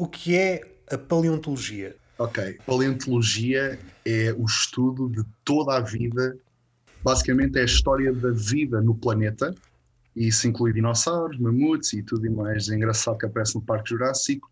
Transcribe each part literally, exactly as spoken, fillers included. o que é a paleontologia? Ok, paleontologia é o estudo de toda a vida, basicamente é a história da vida no planeta, e isso inclui dinossauros, mamutes e tudo e mais engraçado que aparece no Parque Jurássico,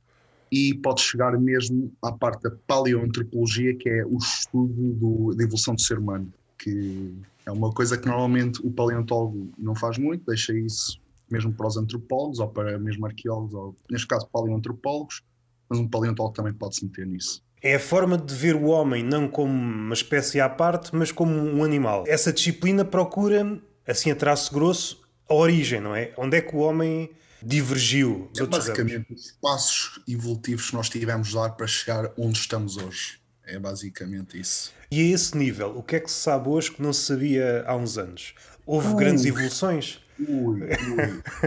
e pode chegar mesmo à parte da paleoantropologia, que é o estudo do, da evolução do ser humano, que é uma coisa que normalmente o paleontólogo não faz muito, deixa isso mesmo para os antropólogos ou para mesmo arqueólogos, ou neste caso paleoantropólogos, mas um paleontólogo também pode se meter nisso. É a forma de ver o homem não como uma espécie à parte, mas como um animal. Essa disciplina procura, assim a traço grosso, a origem, não é? Onde é que o homem divergiu? É basicamente os passos evolutivos que nós tivemos de dar para chegar onde estamos hoje. É basicamente isso. E a esse nível, o que é que se sabe hoje que não se sabia há uns anos? Houve uh, grandes evoluções? Ui, ui.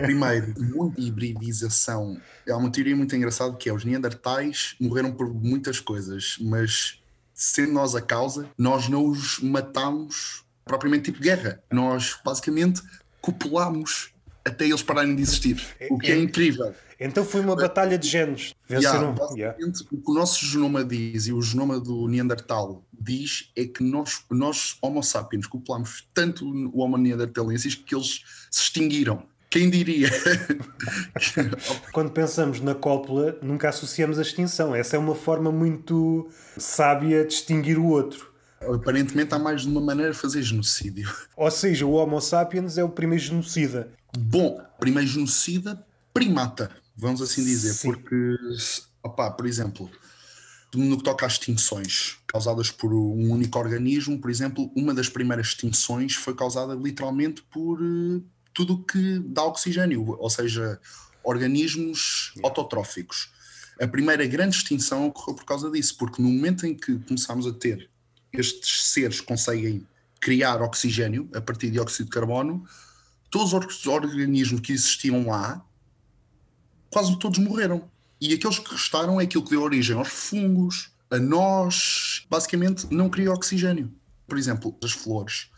Primeiro, muita hibridização. Há uma teoria muito engraçada que é os neandertais morreram por muitas coisas, mas sendo nós a causa, nós não os matámos propriamente tipo guerra. Nós, basicamente, copulámos até eles pararem de existir, o que é incrível. Então foi uma batalha de genes. Venceram. Yeah, yeah. O que o nosso genoma diz e o genoma do Neandertal diz é que nós, nós Homo sapiens, copulámos tanto o Homo neandertalensis que eles se extinguiram. Quem diria? Quando pensamos na cópula, nunca associamos a extinção. Essa é uma forma muito sábia de extinguir o outro. Aparentemente há mais de uma maneira de fazer genocídio. Ou seja, o Homo sapiens é o primeiro genocida. Bom, primeiro genocida primata, vamos assim dizer. Sim. Porque, opá, por exemplo, no que toca a extinções causadas por um único organismo, por exemplo, uma das primeiras extinções foi causada literalmente por uh, tudo o que dá oxigênio, ou seja, organismos yeah. autotróficos. A primeira grande extinção ocorreu por causa disso, porque no momento em que começámos a ter estes seres conseguem criar oxigênio a partir de dióxido de carbono, todos os organismos que existiam lá, quase todos morreram. E aqueles que restaram é aquilo que deu origem aos fungos, a nós, basicamente não cria oxigênio. Por exemplo, as flores.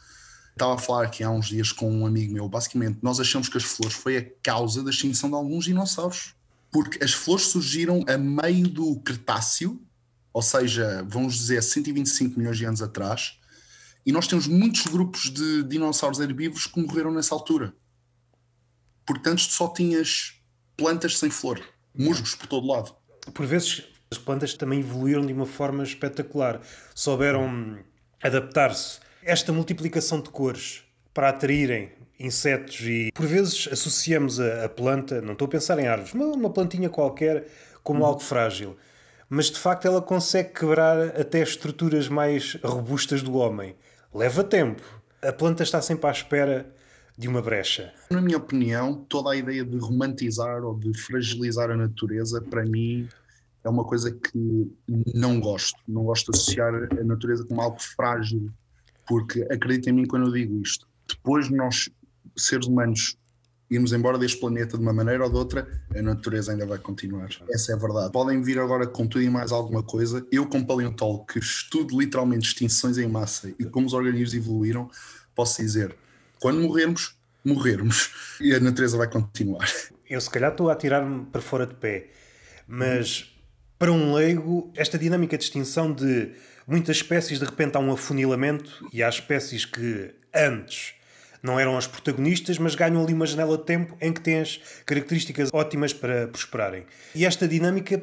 Estava a falar aqui há uns dias com um amigo meu, basicamente nós achamos que as flores foi a causa da extinção de alguns dinossauros. Porque as flores surgiram a meio do Cretáceo, ou seja, vamos dizer cento e vinte e cinco milhões de anos atrás, e nós temos muitos grupos de dinossauros herbívoros que morreram nessa altura. Portanto, só tinhas plantas sem flor, musgos por todo lado. Por vezes, as plantas também evoluíram de uma forma espetacular. Souberam adaptar-se. Esta multiplicação de cores para atraírem insetos e, por vezes, associamos a, a planta, não estou a pensar em árvores, mas uma plantinha qualquer como hum. algo frágil. Mas de facto ela consegue quebrar até estruturas mais robustas do homem. Leva tempo. A planta está sempre à espera de uma brecha. Na minha opinião, toda a ideia de romantizar ou de fragilizar a natureza, para mim, é uma coisa que não gosto. Não gosto de associar a natureza como algo frágil, porque acreditem em mim quando eu digo isto. Depois nós, seres humanos, irmos embora deste planeta de uma maneira ou de outra, a natureza ainda vai continuar. Essa é a verdade. Podem vir agora com tudo e mais alguma coisa. Eu, como paleontólogo, que estudo literalmente extinções em massa e como os organismos evoluíram, posso dizer, quando morrermos, morrermos. E a natureza vai continuar. Eu, se calhar, estou a atirar-me para fora de pé. Mas, para um leigo, esta dinâmica de extinção de muitas espécies, de repente há um afunilamento e há espécies que antes não eram as protagonistas, mas ganham ali uma janela de tempo em que tens características ótimas para prosperarem. E esta dinâmica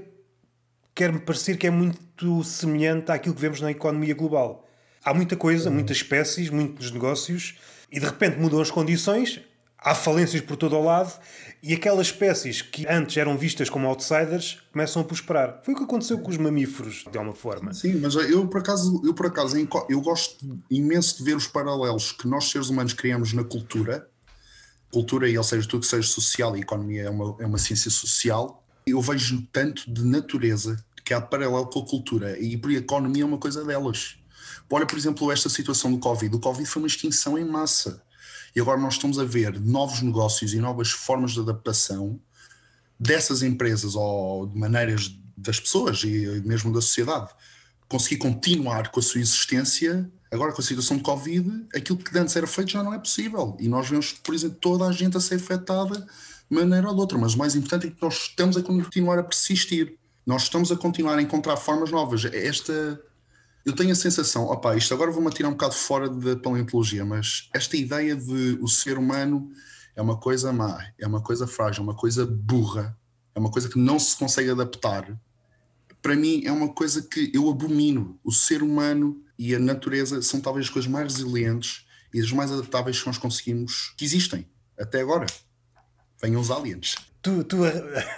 quer-me parecer que é muito semelhante àquilo que vemos na economia global. Há muita coisa, muitas espécies, muitos negócios, e de repente mudam as condições, há falências por todo o lado, e aquelas espécies que antes eram vistas como outsiders começam a prosperar. Foi o que aconteceu com os mamíferos, de alguma forma. Sim, mas eu por acaso, eu, por acaso, eu gosto imenso de ver os paralelos que nós, seres humanos, criamos na cultura. Cultura, ou seja, tudo que seja social, e economia é uma, é uma ciência social. Eu vejo tanto de natureza que há paralelo com a cultura, e por economia é uma coisa delas. Olha, por exemplo, esta situação do Covid. O Covid foi uma extinção em massa. E agora nós estamos a ver novos negócios e novas formas de adaptação dessas empresas ou de maneiras das pessoas e mesmo da sociedade conseguir continuar com a sua existência. Agora com a situação de Covid, aquilo que antes era feito já não é possível. E nós vemos, por exemplo, toda a gente a ser afetada de maneira ou de outra. Mas o mais importante é que nós estamos a continuar a persistir. Nós estamos a continuar a encontrar formas novas. Esta, eu tenho a sensação, opa, isto agora vou-me atirar um bocado fora da paleontologia, mas esta ideia de o ser humano é uma coisa má, é uma coisa frágil, é uma coisa burra, é uma coisa que não se consegue adaptar, para mim é uma coisa que eu abomino. O ser humano e a natureza são talvez as coisas mais resilientes e as mais adaptáveis que nós conseguimos, que existem até agora. Venham os aliens. Tu, tu, a,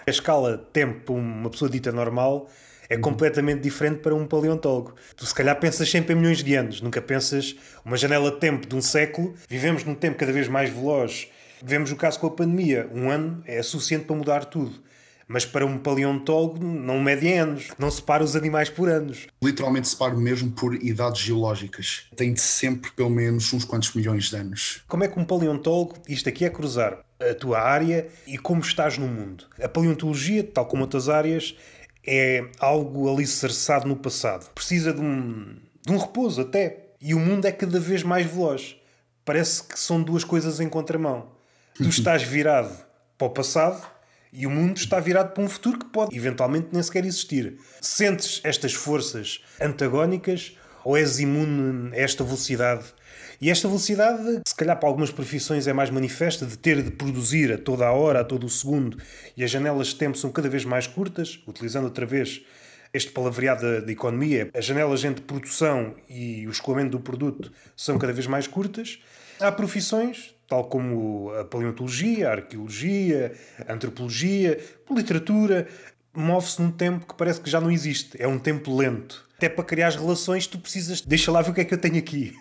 a escala tempo, uma pessoa dita normal, é completamente diferente para um paleontólogo. Tu se calhar pensas sempre em milhões de anos, nunca pensas uma janela de tempo de um século. Vivemos num tempo cada vez mais veloz. Vemos o caso com a pandemia. Um ano é suficiente para mudar tudo. Mas para um paleontólogo não mede em anos. Não separa os animais por anos. Literalmente separo mesmo por idades geológicas. Tem de sempre pelo menos uns quantos milhões de anos. Como é que um paleontólogo, isto aqui é cruzar a tua área e como estás no mundo. A paleontologia, tal como outras áreas, é algo alicerçado no passado. Precisa de um, de um repouso até. E o mundo é cada vez mais veloz. Parece que são duas coisas em contramão. Tu estás virado para o passado e o mundo está virado para um futuro que pode eventualmente nem sequer existir. Sentes estas forças antagónicas ou és imune a esta velocidade? E esta velocidade, se calhar para algumas profissões é mais manifesta, de ter de produzir a toda a hora, a todo o segundo, e as janelas de tempo são cada vez mais curtas, utilizando outra vez este palavreado da, da economia. As janelas entre produção e o escoamento do produto são cada vez mais curtas. Há profissões, tal como a paleontologia, a arqueologia, a antropologia, a literatura, move-se num tempo que parece que já não existe. É um tempo lento. Até para criar as relações tu precisas... Deixa lá ver o que é que eu tenho aqui.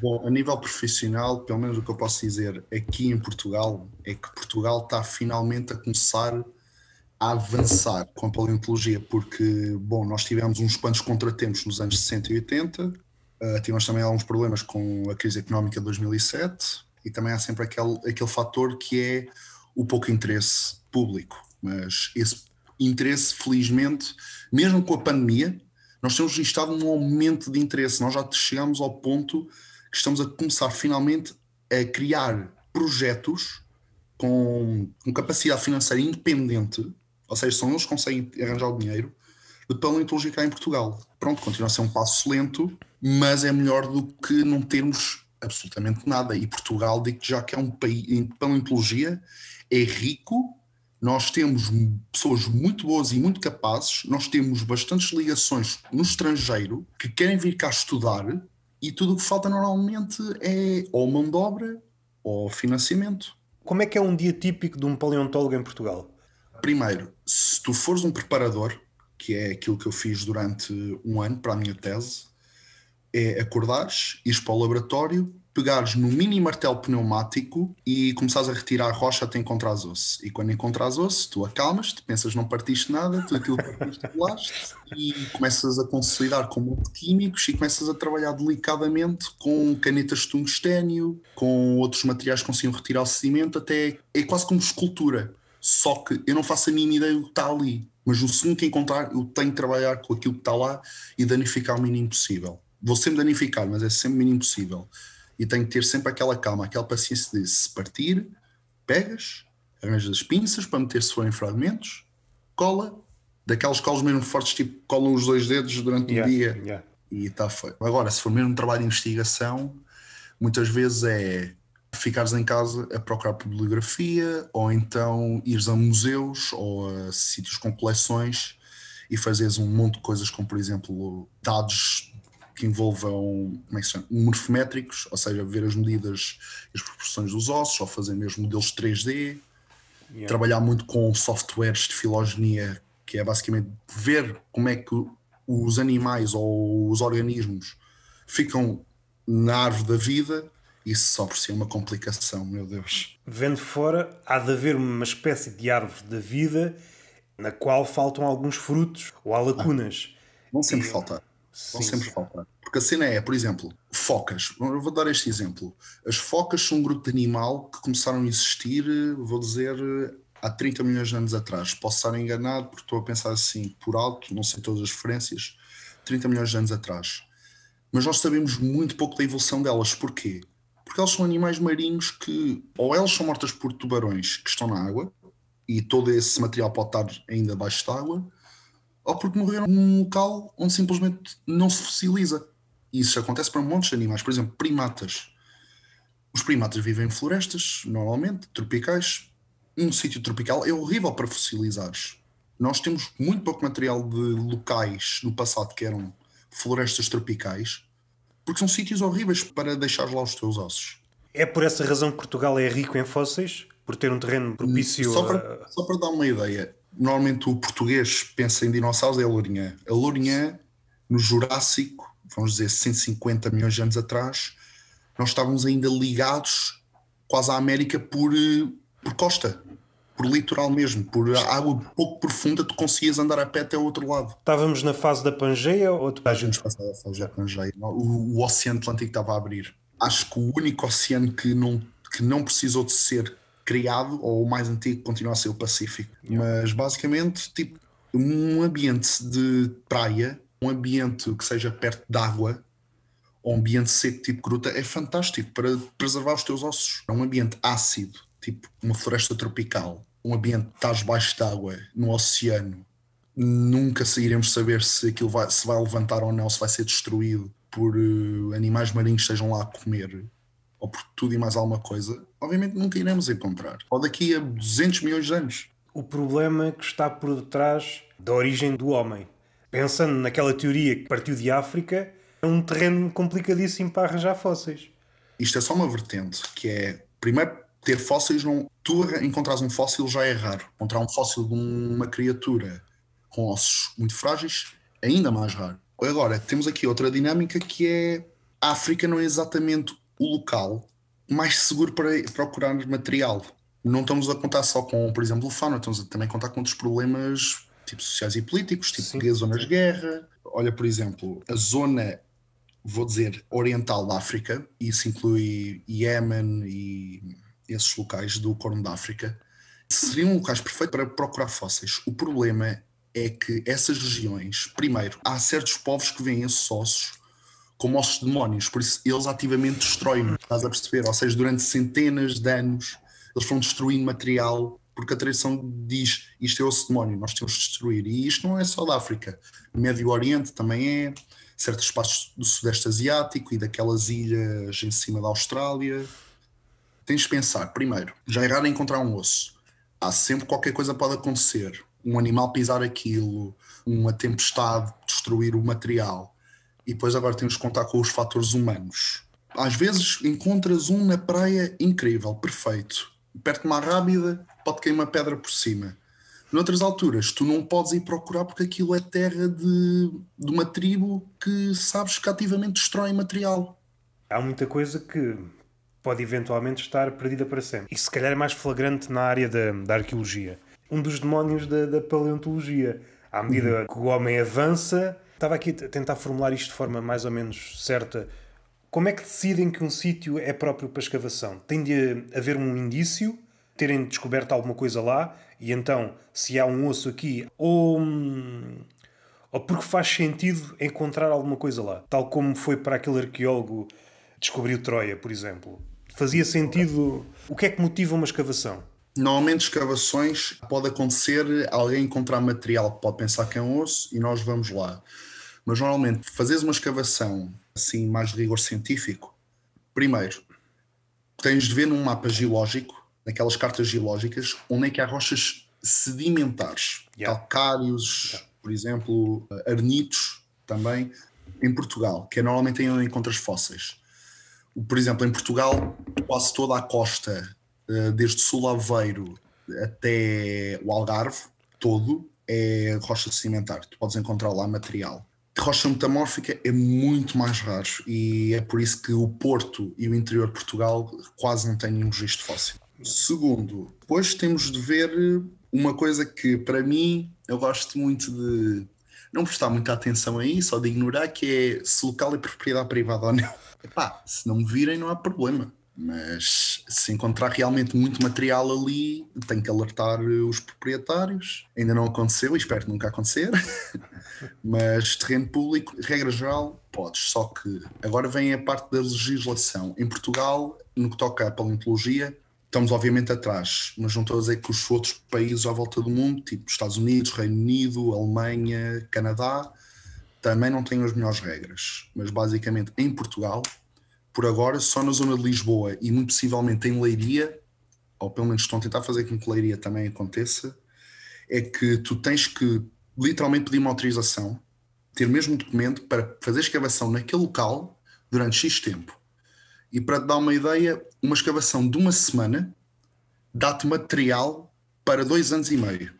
Bom, a nível profissional, pelo menos o que eu posso dizer aqui em Portugal, é que Portugal está finalmente a começar a avançar com a paleontologia, porque, bom, nós tivemos uns quantos contratempos nos anos sessenta e oitenta, uh, tivemos também alguns problemas com a crise económica de dois mil e sete, e também há sempre aquele, aquele fator que é o pouco interesse público. Mas esse interesse, felizmente, mesmo com a pandemia, nós temos estado num aumento de interesse. Nós já chegamos ao ponto que estamos a começar finalmente a criar projetos com, com capacidade financeira independente, ou seja, são eles que conseguem arranjar o dinheiro, de paleontologia cá em Portugal. Pronto, continua a ser um passo lento, mas é melhor do que não termos absolutamente nada. E Portugal, digo já que é um país, em paleontologia, é rico. Nós temos pessoas muito boas e muito capazes, nós temos bastantes ligações no estrangeiro que querem vir cá estudar e tudo o que falta normalmente é ou mão de obra ou financiamento. Como é que é um dia típico de um paleontólogo em Portugal? Primeiro, se tu fores um preparador, que é aquilo que eu fiz durante um ano para a minha tese, é acordares, ires para o laboratório, pegares no mini martelo pneumático e começares a retirar a rocha até encontrares osso. E quando encontrares osso, tu acalmas-te, pensas que não partiste nada, tudo aquilo que partiste, pulaste, e começas a consolidar com um monte de químicos e começas a trabalhar delicadamente com canetas de tungstênio, com outros materiais que consigam retirar o sedimento, até é quase como escultura. Só que eu não faço a mínima ideia do que está ali, mas no segundo que encontrar, eu tenho de trabalhar com aquilo que está lá e danificar o mínimo possível. Vou sempre danificar, mas é sempre o mínimo possível. E tenho que ter sempre aquela calma, aquela paciência de se partir, pegas, arranjas as pinças para meter se forem fragmentos, cola, daquelas colas mesmo fortes, tipo colam os dois dedos durante yeah, o dia yeah. E está feito. Agora, se for mesmo um trabalho de investigação, muitas vezes é ficares em casa a procurar bibliografia ou então ires a museus ou a sítios com coleções e fazeres um monte de coisas como, por exemplo, dados que envolvam, como é que se chama, morfométricos, ou seja, ver as medidas e as proporções dos ossos, ou fazer mesmo modelos três D, yeah. Trabalhar muito com softwares de filogenia, que é basicamente ver como é que os animais ou os organismos ficam na árvore da vida. Isso só por si é uma complicação, meu Deus. Vendo fora, há de haver uma espécie de árvore da vida na qual faltam alguns frutos ou há lacunas. Ah, vão sempre e... faltar. Vão sempre faltar. Porque a cena é, por exemplo, focas. Eu vou dar este exemplo. As focas são um grupo de animal que começaram a existir, vou dizer, há trinta milhões de anos atrás. Posso estar enganado porque estou a pensar assim por alto, não sei todas as referências, trinta milhões de anos atrás. Mas nós sabemos muito pouco da evolução delas. Porquê? Porque elas são animais marinhos que, ou elas são mortas por tubarões que estão na água, e todo esse material pode estar ainda abaixo d'água, ou porque morreram num local onde simplesmente não se fossiliza. E isso acontece para montes de animais. Por exemplo, primatas. Os primatas vivem em florestas, normalmente, tropicais. Um sítio tropical é horrível para fossilizares. Nós temos muito pouco material de locais no passado que eram florestas tropicais, porque são sítios horríveis para deixar lá os teus ossos. É por essa razão que Portugal é rico em fósseis? Por ter um terreno propício só para, a... Só para dar uma ideia, normalmente o português pensa em dinossauros é a Lourinhã. A Lourinhã, no Jurássico, vamos dizer cento e cinquenta milhões de anos atrás, nós estávamos ainda ligados quase à América por, por costa. Por litoral mesmo, por água pouco profunda, tu conseguias andar a pé até ao outro lado. Estávamos na fase da Pangeia ou... A gente passava a fase da Pangeia. O, o Oceano Atlântico estava a abrir. Acho que o único oceano que não, que não precisou de ser criado, ou o mais antigo, continua a ser o Pacífico. Yeah. Mas, basicamente, tipo, um ambiente de praia, um ambiente que seja perto de água, ou um ambiente seco tipo gruta, é fantástico para preservar os teus ossos. É um ambiente ácido, tipo uma floresta tropical. Um ambiente que estás baixo d'água, no oceano, nunca iremos saber se aquilo vai, se vai levantar ou não, se vai ser destruído por uh, animais marinhos que estejam lá a comer, ou por tudo e mais alguma coisa, obviamente nunca iremos encontrar. Ou daqui a duzentos milhões de anos. O problema que está por detrás da origem do homem. Pensando naquela teoria que partiu de África, é um terreno complicadíssimo para arranjar fósseis. Isto é só uma vertente, que é, primeiro, ter fósseis não... Tu encontras um fóssil já é raro. Encontrar um fóssil de uma criatura com ossos muito frágeis é ainda mais raro. Agora, temos aqui outra dinâmica que é a África não é exatamente o local mais seguro para procurar material. Não estamos a contar só com, por exemplo, o fauna, estamos a também contar com outros problemas tipo sociais e políticos, tipo guerra, zonas de guerra. Olha, por exemplo, a zona, vou dizer, oriental da África, e isso inclui Iémen e... esses locais do Corno da África, seriam locais perfeitos para procurar fósseis. O problema é que essas regiões, primeiro, há certos povos que veem esses ossos como ossos de demónios, por isso eles ativamente destroem-nos, estás a perceber? Ou seja, durante centenas de anos, eles foram destruindo material, porque a tradição diz, isto é osso de demónio, nós temos de destruir. E isto não é só da África. O Médio Oriente também é, certos espaços do Sudeste Asiático e daquelas ilhas em cima da Austrália... Tens de pensar, primeiro, já é raro encontrar um osso. Há sempre qualquer coisa que pode acontecer. Um animal pisar aquilo, uma tempestade destruir o material. E depois agora temos de contar com os fatores humanos. Às vezes encontras um na praia incrível, perfeito. Perto de uma rábida, pode cair uma pedra por cima. Noutras alturas, tu não podes ir procurar porque aquilo é terra de, de uma tribo que sabes que ativamente destrói material. Há muita coisa que... pode eventualmente estar perdida para sempre. E se calhar é mais flagrante na área da, da arqueologia. Um dos demónios da, da paleontologia. À medida uhum. que o homem avança... Estava aqui a tentar formular isto de forma mais ou menos certa. Como é que decidem que um sítio é próprio para escavação? Tem de haver um indício, terem descoberto alguma coisa lá, e então, se há um osso aqui, ou... ou porque faz sentido encontrar alguma coisa lá. Tal como foi para aquele arqueólogo que descobriu Troia, por exemplo. Fazia sentido... O que é que motiva uma escavação? Normalmente escavações pode acontecer alguém encontrar material que pode pensar que é um osso e nós vamos lá. Mas normalmente fazeres uma escavação assim mais de rigor científico, primeiro tens de ver num mapa geológico, naquelas cartas geológicas, onde é que há rochas sedimentares. Yeah. Calcários, yeah. Por exemplo, arenitos também, em Portugal, que é normalmente onde encontras fósseis. Por exemplo, em Portugal, quase toda a costa, desde Sul Aveiro até o Algarve, todo, é rocha sedimentar. Tu podes encontrar lá material. A rocha metamórfica é muito mais raro e é por isso que o Porto e o interior de Portugal quase não têm nenhum registro fóssil. Segundo, depois temos de ver uma coisa que, para mim, eu gosto muito de não prestar muita atenção a isso ou de ignorar, que é se o local é propriedade privada ou não. Epá, se não me virem não há problema, mas se encontrar realmente muito material ali, tenho que alertar os proprietários. Ainda não aconteceu e espero que nunca acontecer, mas terreno público, regra geral, podes. Só que agora vem a parte da legislação. Em Portugal, no que toca à paleontologia, Estamos obviamente atrás, mas não estou a dizer que os outros países à volta do mundo, tipo Estados Unidos, Reino Unido, Alemanha, Canadá, também não têm as melhores regras. Mas basicamente em Portugal, por agora, só na zona de Lisboa e muito possivelmente em Leiria, ou pelo menos estão a tentar fazer com que Leiria também aconteça, é que tu tens que literalmente pedir uma autorização, ter mesmo um documento para fazer escavação naquele local durante X tempo. E para te dar uma ideia, uma escavação de uma semana dá-te material para dois anos e meio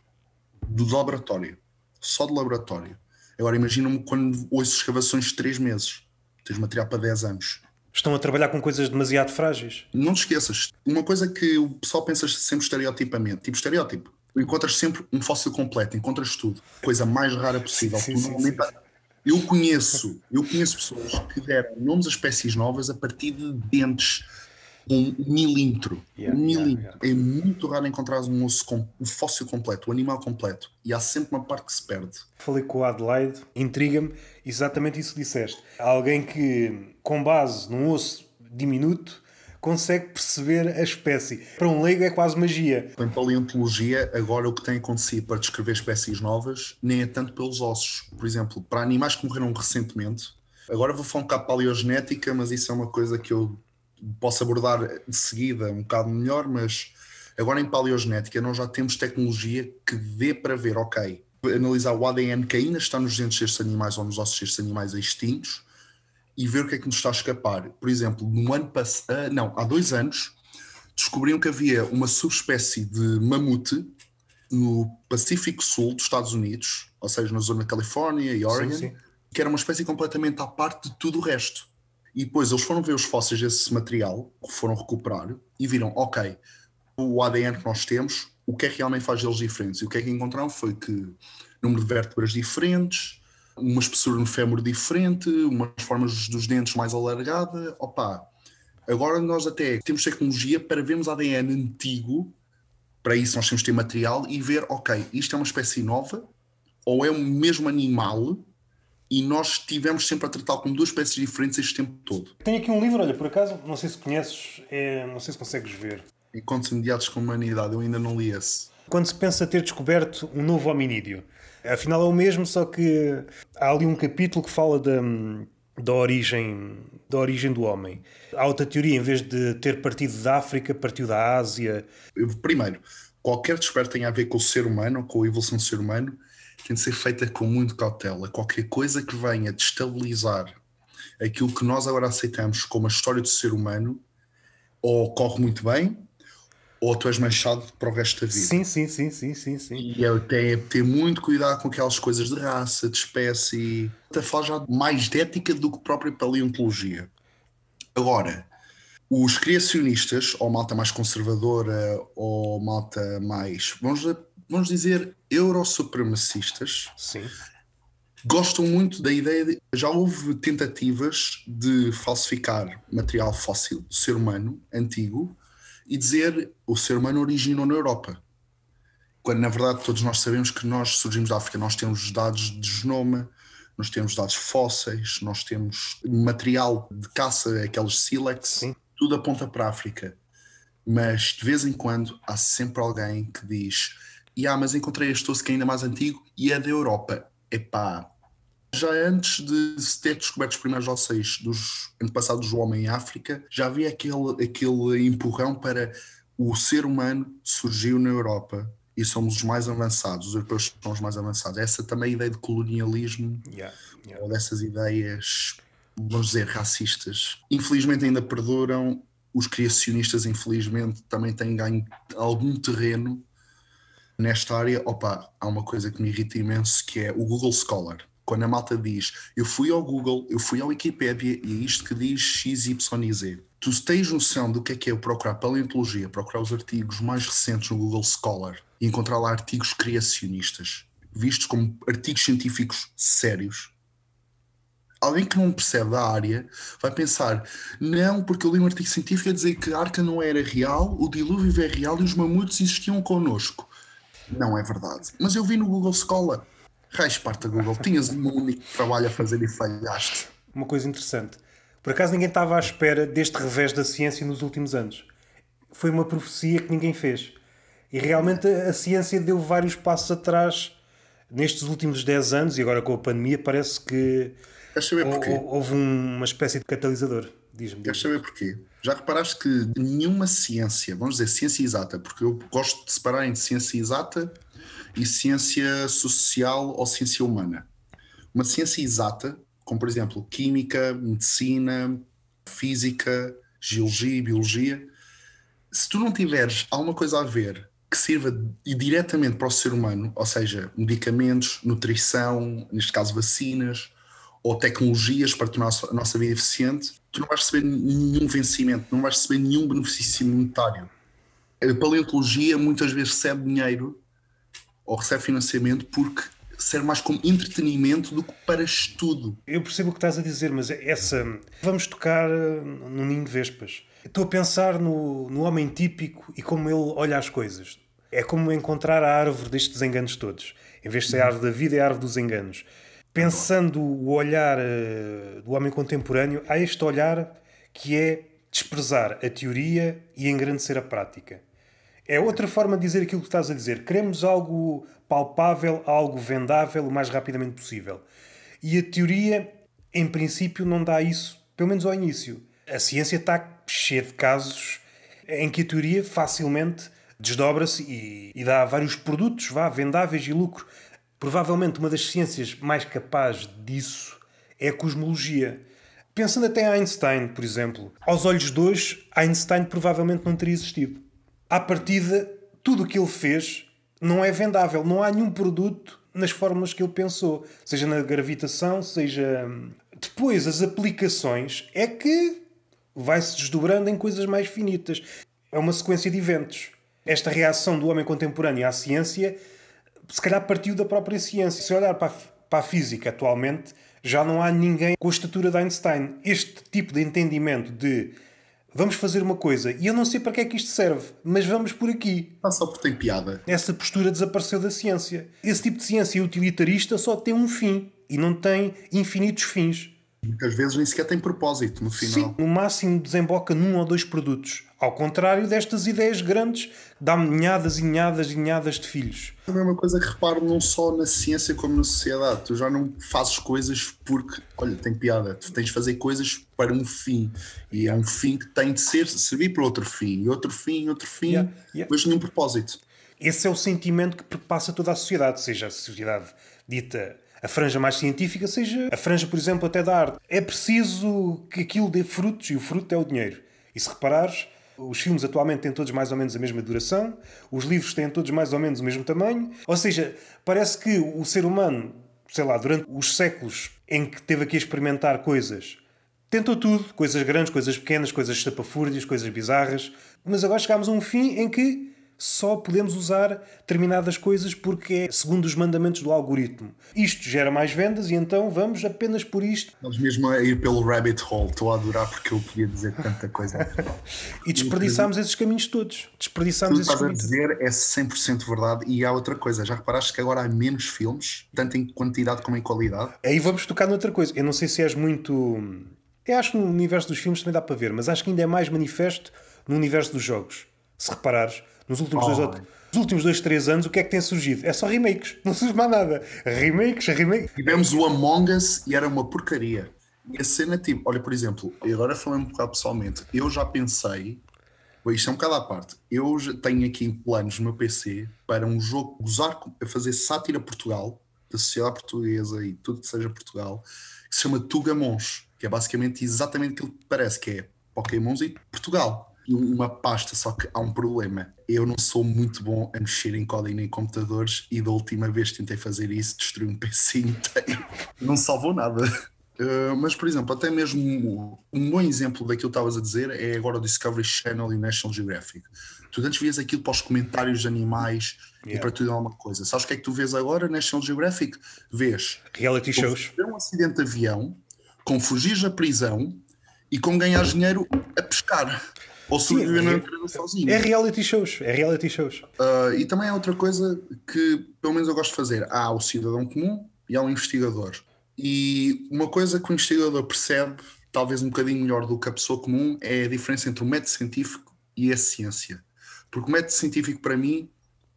de laboratório, só de laboratório. Agora imagina-me quando ouço escavações de três meses, tens material para dez anos. Estão a trabalhar com coisas demasiado frágeis. Não te esqueças, uma coisa que o pessoal pensa sempre estereotipamente, tipo estereótipo, encontras sempre um fóssil completo, encontras tudo, coisa mais rara possível. Sim, sim, sim. Eu conheço, eu conheço pessoas que deram nomes a espécies novas a partir de dentes, um milímetro. Yeah, um milímetro. Yeah, yeah. É muito raro encontrar um osso, com, um fóssil completo, um animal completo. E há sempre uma parte que se perde. Falei com o Adelaide, intriga-me exatamente isso que disseste. Há alguém que, com base num osso diminuto, consegue perceber a espécie. Para um leigo é quase magia. Em paleontologia, agora o que tem acontecido para descrever espécies novas nem é tanto pelos ossos. Por exemplo, para animais que morreram recentemente, agora vou falar um bocado de paleogenética, mas isso é uma coisa que eu posso abordar de seguida um bocado melhor, mas agora em paleogenética nós já temos tecnologia que dê para ver, ok, analisar o A D N que ainda está nos dentes destes animais ou nos ossos destes animais extintos, e ver o que é que nos está a escapar. Por exemplo, no ano passado, não, há dois anos, descobriram que havia uma subespécie de mamute no Pacífico Sul dos Estados Unidos, ou seja, na zona da Califórnia e Oregon, sim, sim. que era uma espécie completamente à parte de tudo o resto. E depois eles foram ver os fósseis desse material, que foram recuperar, e viram, ok, o A D N que nós temos, o que é que realmente faz deles diferentes? E o que é que encontraram foi que número de vértebras diferentes, uma espessura no fémur diferente, umas formas dos dentes mais alargada, opá, agora nós até temos tecnologia para vermos A D N antigo, para isso nós temos que ter material e ver, ok, isto é uma espécie nova, ou é o mesmo animal, e nós tivemos sempre a tratar como duas espécies diferentes este tempo todo. Tenho aqui um livro, olha, por acaso, não sei se conheces, é, não sei se consegues ver. Encontros Imediatos com a Humanidade, eu ainda não li esse. Quando se pensa ter descoberto um novo hominídeo, afinal é o mesmo, só que há ali um capítulo que fala da, da, origem, da origem do homem. Há outra teoria, em vez de ter partido da África, partiu da Ásia. Primeiro, qualquer descoberta que tenha a ver com o ser humano, com a evolução do ser humano, tem de ser feita com muita cautela. Qualquer coisa que venha destabilizar aquilo que nós agora aceitamos como a história do ser humano, ou corre muito bem, ou tu és manchado para o resto da vida. Sim, sim, sim, sim, sim, sim. E eu tenho que ter muito cuidado com aquelas coisas de raça, de espécie. Até falo já mais de ética do que própria paleontologia. Agora, os criacionistas, ou malta mais conservadora, ou malta mais, vamos, vamos dizer, eurosupremacistas, sim, gostam muito da ideia de... Já houve tentativas de falsificar material fóssil do ser humano antigo, e dizer o ser humano originou na Europa, quando na verdade todos nós sabemos que nós surgimos da África. Nós temos dados de genoma, nós temos dados fósseis, nós temos material de caça, aqueles sílex, sim, tudo aponta para a África. Mas de vez em quando há sempre alguém que diz, e ah, mas encontrei este osso que é ainda mais antigo e é da Europa. Epá, já antes de se ter descoberto os primeiros ossos dos antepassados do homem em África, já havia aquele, aquele empurrão para o ser humano surgiu na Europa e somos os mais avançados, os europeus são os mais avançados. Essa também é a ideia de colonialismo, yeah, yeah. ou dessas ideias, vamos dizer, racistas. Infelizmente ainda perduram, os criacionistas infelizmente também têm ganho algum terreno nesta área. Opa, há uma coisa que me irrita imenso que é o Google Scholar. Quando a malta diz, eu fui ao Google, eu fui à Wikipédia e é isto que diz X Y Z. Tu tens noção do que é que é eu procurar paleontologia, procurar os artigos mais recentes no Google Scholar e encontrar lá artigos criacionistas, vistos como artigos científicos sérios? Alguém que não percebe da área vai pensar, não, porque eu li um artigo científico a dizer que a arca não era real, o dilúvio é real e os mamutes existiam connosco. Não é verdade. Mas eu vi no Google Scholar. Raios parta Google, tinhas um único trabalho a fazer e falhaste. Uma coisa interessante. Por acaso ninguém estava à espera deste revés da ciência nos últimos anos. foi uma profecia que ninguém fez. E realmente a, a ciência deu vários passos atrás nestes últimos dez anos, e agora com a pandemia parece que houve uma espécie de catalisador. Diz-me. Queres saber porquê? Já reparaste que nenhuma ciência, vamos dizer ciência exata, porque eu gosto de separar entre ciência exata e ciência social ou ciência humana. Uma ciência exata, como por exemplo química, medicina, física, geologia e biologia, se tu não tiveres alguma coisa a ver que sirva diretamente para o ser humano, ou seja, medicamentos, nutrição, neste caso vacinas, ou tecnologias para tornar a nossa vida eficiente, tu não vais receber nenhum vencimento, não vais receber nenhum benefício monetário. A paleontologia muitas vezes recebe dinheiro ou recebe financiamento porque serve mais como entretenimento do que para estudo. Eu percebo o que estás a dizer, mas essa... Vamos tocar no ninho de vespas. Estou a pensar no, no homem típico e como ele olha as coisas. É como encontrar a árvore destes enganos todos. Em vez de ser a árvore da vida, é a árvore dos enganos. Pensando o olhar uh, do homem contemporâneo, há este olhar que é desprezar a teoria e engrandecer a prática. É outra forma de dizer aquilo que estás a dizer. Queremos algo palpável, algo vendável o mais rapidamente possível. E a teoria, em princípio, não dá isso, pelo menos ao início. A ciência está cheia de casos em que a teoria facilmente desdobra-se e, e dá vários produtos, vá, vendáveis e lucro. Provavelmente uma das ciências mais capazes disso é a cosmologia. Pensando até em Einstein, por exemplo. Aos olhos de hoje, Einstein provavelmente não teria existido. À partida, tudo o que ele fez não é vendável. Não há nenhum produto nas fórmulas que ele pensou. Seja na gravitação, seja... Depois, as aplicações é que vai-se desdobrando em coisas mais finitas. É uma sequência de eventos. Esta reação do homem contemporâneo à ciência... se calhar partiu da própria ciência. Se olhar para a, para a física atualmente, já não há ninguém com a estatura de Einstein. Este tipo de entendimento de vamos fazer uma coisa e eu não sei para que é que isto serve, mas vamos por aqui. Ah, só porque tem piada. Essa postura desapareceu da ciência. Esse tipo de ciência utilitarista só tem um fim e não tem infinitos fins. Muitas vezes nem sequer tem propósito no final. Sim, no máximo desemboca num ou dois produtos. Ao contrário destas ideias grandes, dá-me ninhadas e ninhadas e ninhadas de filhos. É a mesma coisa que reparo não só na ciência como na sociedade. Tu já não fazes coisas porque, olha, tem piada. Tu tens de fazer coisas para um fim. E é um fim que tem de ser, servir para outro fim. E outro fim, e outro fim, yeah, yeah. Mas nenhum propósito. Esse é o sentimento que perpassa toda a sociedade. Seja a sociedade dita... a franja mais científica, seja a franja, por exemplo, até da arte. É preciso que aquilo dê frutos, e o fruto é o dinheiro. E se reparares, os filmes atualmente têm todos mais ou menos a mesma duração, os livros têm todos mais ou menos o mesmo tamanho. Ou seja, parece que o ser humano, sei lá, durante os séculos em que teve aqui a experimentar coisas, tentou tudo, coisas grandes, coisas pequenas, coisas estapafúrdias, coisas bizarras, mas agora chegámos a um fim em que só podemos usar determinadas coisas porque é segundo os mandamentos do algoritmo. Isto gera mais vendas e então vamos apenas por isto. Nós mesmo a ir pelo rabbit hole. Estou a adorar porque eu podia dizer tanta coisa. E desperdiçámos esses caminhos todos. Desperdiçámos esses caminhos. O que estás a dizer é cem por cento verdade. E há outra coisa. Já reparaste que agora há menos filmes, tanto em quantidade como em qualidade? Aí vamos tocar noutra coisa. Eu não sei se és muito... Eu acho que no universo dos filmes também dá para ver, mas acho que ainda é mais manifesto no universo dos jogos. Se reparares... Nos últimos, oh. dois, nos últimos dois, três anos, o que é que tem surgido? É só remakes. Não surge mais nada. Remakes, remakes. Tivemos o Among Us e era uma porcaria. E a cena tipo... Olha, por exemplo, agora falando um bocado pessoalmente, eu já pensei... Isto é um bocado à parte. Eu já tenho aqui planos no meu P C para um jogo gozar, a fazer sátira a Portugal, da sociedade portuguesa e tudo que seja Portugal, que se chama Tugamons, que é basicamente exatamente aquilo que parece, que é Pokémons e Portugal. Uma pasta, só que há um problema. Eu não sou muito bom a mexer em código nem em computadores e da última vez que tentei fazer isso, destruí um P C inteiro. Não salvou nada. Uh, mas, por exemplo, até mesmo um bom exemplo daquilo que estavas a dizer é agora o Discovery Channel e o National Geographic. Tu antes vias aquilo para os comentários de animais, yeah, e para tudo alguma coisa. Sabes o que é que tu vês agora? National Geographic? Vês reality shows. Um acidente de avião, com fugir da prisão e com ganhar dinheiro a pescar. Ou se viver na natureza sozinho. É reality shows, é reality shows. Uh, e também há outra coisa que, pelo menos, eu gosto de fazer. Há o cidadão comum e há o investigador. E uma coisa que o investigador percebe, talvez um bocadinho melhor do que a pessoa comum, é a diferença entre o método científico e é ciência. Porque o método científico, para mim,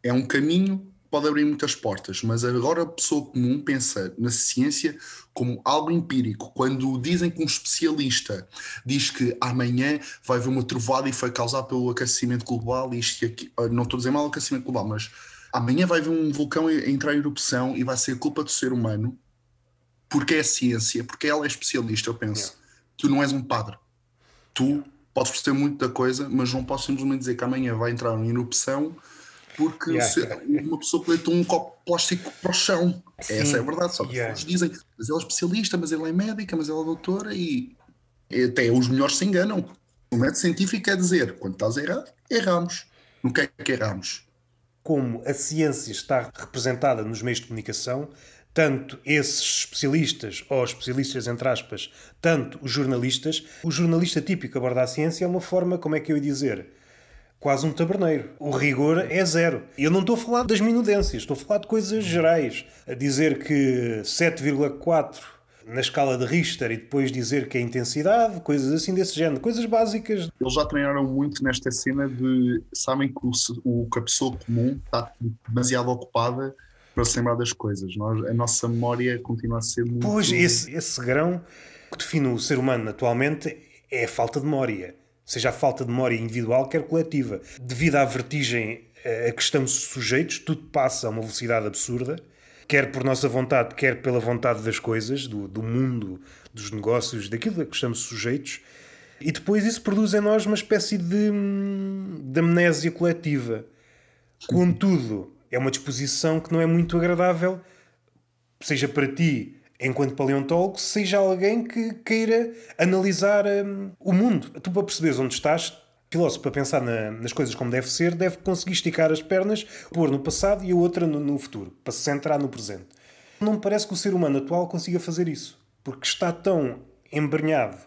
é um caminho, pode abrir muitas portas, mas agora a pessoa comum pensa na ciência como algo empírico. Quando dizem que um especialista diz que amanhã vai haver uma trovoada e foi causada pelo aquecimento global, isto e aqui, não estou a dizer mal aquecimento global, mas amanhã vai haver um vulcão entrar em erupção e vai ser culpa do ser humano, porque é ciência, porque ela é especialista. Eu penso, yeah. Tu não és um padre, tu yeah. podes perceber muito da coisa, mas não podes simplesmente dizer que amanhã vai entrar uma erupção porque yeah, se, yeah. uma pessoa pleitou um copo de plástico para o chão. Sim. Essa é a verdade, só que yeah. eles dizem, mas ela é especialista, mas ela é médica, mas ela é doutora, e até os melhores se enganam. O método científico é dizer, quando estás errado, erramos. No que é que erramos? Como a ciência está representada nos meios de comunicação, tanto esses especialistas, ou especialistas entre aspas, tanto os jornalistas, o jornalista típico aborda a ciência é uma forma, como é que eu ia dizer, quase um taberneiro. O rigor é zero. Eu não estou a falar das minudências, estou a falar de coisas gerais. A dizer que sete vírgula quatro na escala de Richter e depois dizer que é intensidade, coisas assim desse género, coisas básicas. Eles já treinaram muito nesta cena de, sabem que, o, o, que a pessoa comum está demasiado ocupada para se lembrar das coisas. Nós, a nossa memória continua a ser muito... Pois, esse, esse grão que define o ser humano atualmente é a falta de memória. Seja a falta de memória individual, quer coletiva. Devido à vertigem a que estamos sujeitos, tudo passa a uma velocidade absurda, quer por nossa vontade, quer pela vontade das coisas, do, do mundo, dos negócios, daquilo a que estamos sujeitos. E depois isso produz em nós uma espécie de, de amnésia coletiva. Contudo, é uma disposição que não é muito agradável, seja para ti, enquanto paleontólogo, seja alguém que queira analisar hum, o mundo. Tu, para perceberes onde estás, filósofo, para pensar na, nas coisas como deve ser, deve conseguir esticar as pernas, pôr no passado e a outra no, no futuro, para se centrar no presente. Não me parece que o ser humano atual consiga fazer isso, porque está tão embrenhado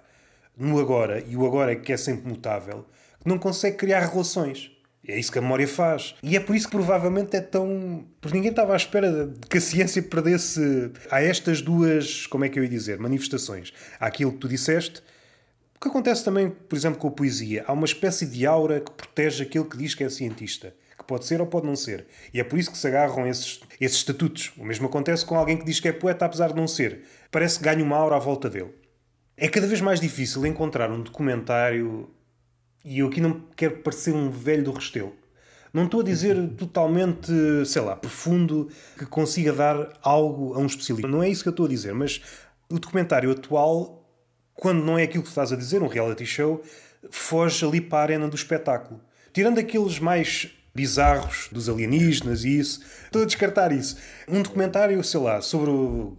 no agora, e o agora é que é sempre mutável, que não consegue criar relações. É isso que a memória faz. E é por isso que provavelmente é tão... Porque ninguém estava à espera de que a ciência perdesse... Há estas duas, como é que eu ia dizer, manifestações. Há aquilo que tu disseste, o que acontece também, por exemplo, com a poesia. Há uma espécie de aura que protege aquele que diz que é cientista. Que pode ser ou pode não ser. E é por isso que se agarram esses, esses estatutos. O mesmo acontece com alguém que diz que é poeta, apesar de não ser. Parece que ganha uma aura à volta dele. É cada vez mais difícil encontrar um documentário... E eu aqui não quero parecer um velho do Restelo. Não estou a dizer totalmente, sei lá, profundo, que consiga dar algo a um especialista. Não é isso que eu estou a dizer, mas o documentário atual, quando não é aquilo que estás a dizer, um reality show, foge ali para a arena do espetáculo. Tirando aqueles mais bizarros, dos alienígenas e isso, estou a descartar isso. Um documentário, sei lá, sobre o,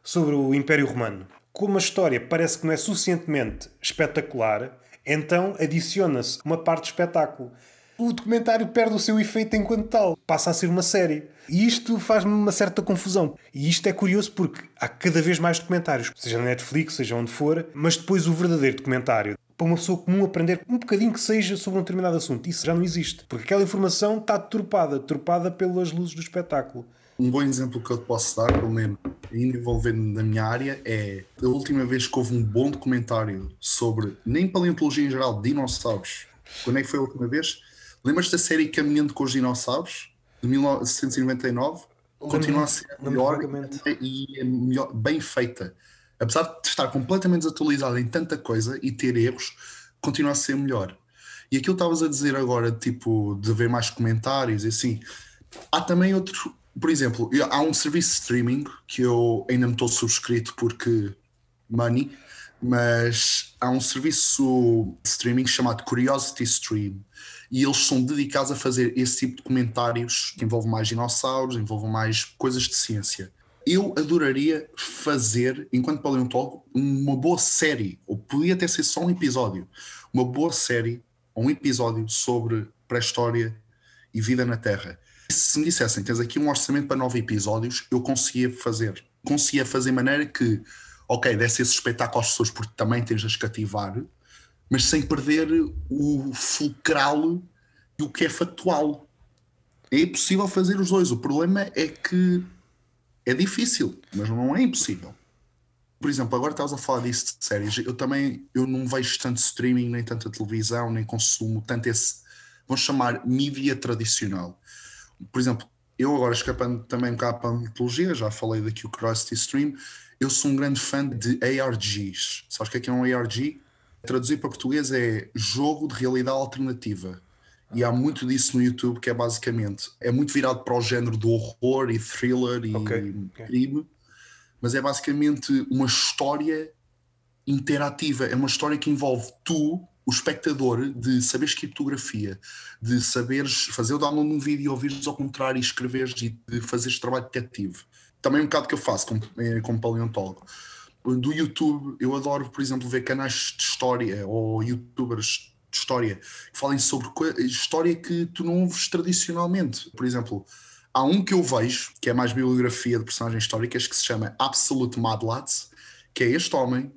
sobre o Império Romano. Como a história parece que não é suficientemente espetacular... Então adiciona-se uma parte de espetáculo. O documentário perde o seu efeito enquanto tal. Passa a ser uma série. E isto faz-me uma certa confusão. E isto é curioso porque há cada vez mais documentários. Seja na Netflix, seja onde for. Mas depois o verdadeiro documentário. Para uma pessoa comum aprender um bocadinho que seja sobre um determinado assunto. Isso já não existe. Porque aquela informação está deturpada. Deturpada pelas luzes do espetáculo. Um bom exemplo que eu te posso dar, pelo menos ainda envolvendo na minha área, é a última vez que houve um bom documentário sobre, nem paleontologia em geral, dinossauros. Quando é que foi a última vez? Lembras-te da série Caminhando com os Dinossauros, de mil novecentos e noventa e nove? Continua a ser a melhor e a melhor, bem feita. Apesar de estar completamente desatualizada em tanta coisa e ter erros, continua a ser melhor. E aquilo que estavas a dizer agora, tipo, de ver mais comentários e assim, há também outro... Por exemplo, há um serviço de streaming que eu ainda me estou subscrito porque money, mas há um serviço de streaming chamado Curiosity Stream e eles são dedicados a fazer esse tipo de comentários que envolvem mais dinossauros, envolvem mais coisas de ciência. Eu adoraria fazer, enquanto paleontólogo, uma boa série, ou podia até ser só um episódio, uma boa série ou um episódio sobre pré-história e vida na Terra. Se me dissessem, tens aqui um orçamento para nove episódios, eu conseguia fazer. Conseguia fazer de maneira que, ok, desse esse espetáculo às pessoas, porque também tens de as cativar, mas sem perder o fulcral e o que é factual. É impossível fazer os dois. O problema é que é difícil, mas não é impossível. por exemplo, agora estás a falar disso de séries, eu também eu não vejo tanto streaming, nem tanta televisão, nem consumo tanto esse, vamos chamar, mídia tradicional. Por exemplo, eu agora escapando também um bocado para a mitologia, já falei daqui o Curiosity Stream, eu sou um grande fã de A R Gs. Sabes o que é que é um A R G? Traduzir para português é jogo de realidade alternativa. E há muito disso no YouTube, que é basicamente, é muito virado para o género do horror e thriller e okay, okay. crime, mas é basicamente uma história interativa, é uma história que envolve tu, o espectador, de saberes criptografia, de saberes fazer o download de um vídeo, ouvires ao contrário e escreveres e de fazeres trabalho detetive. Também um bocado que eu faço como, como paleontólogo. Do YouTube, eu adoro, por exemplo, ver canais de história ou youtubers de história que falem sobre história que tu não ouves tradicionalmente. Por exemplo, há um que eu vejo, que é mais biografia de personagens históricas, que se chama Absolute Mad Lads, que é este homem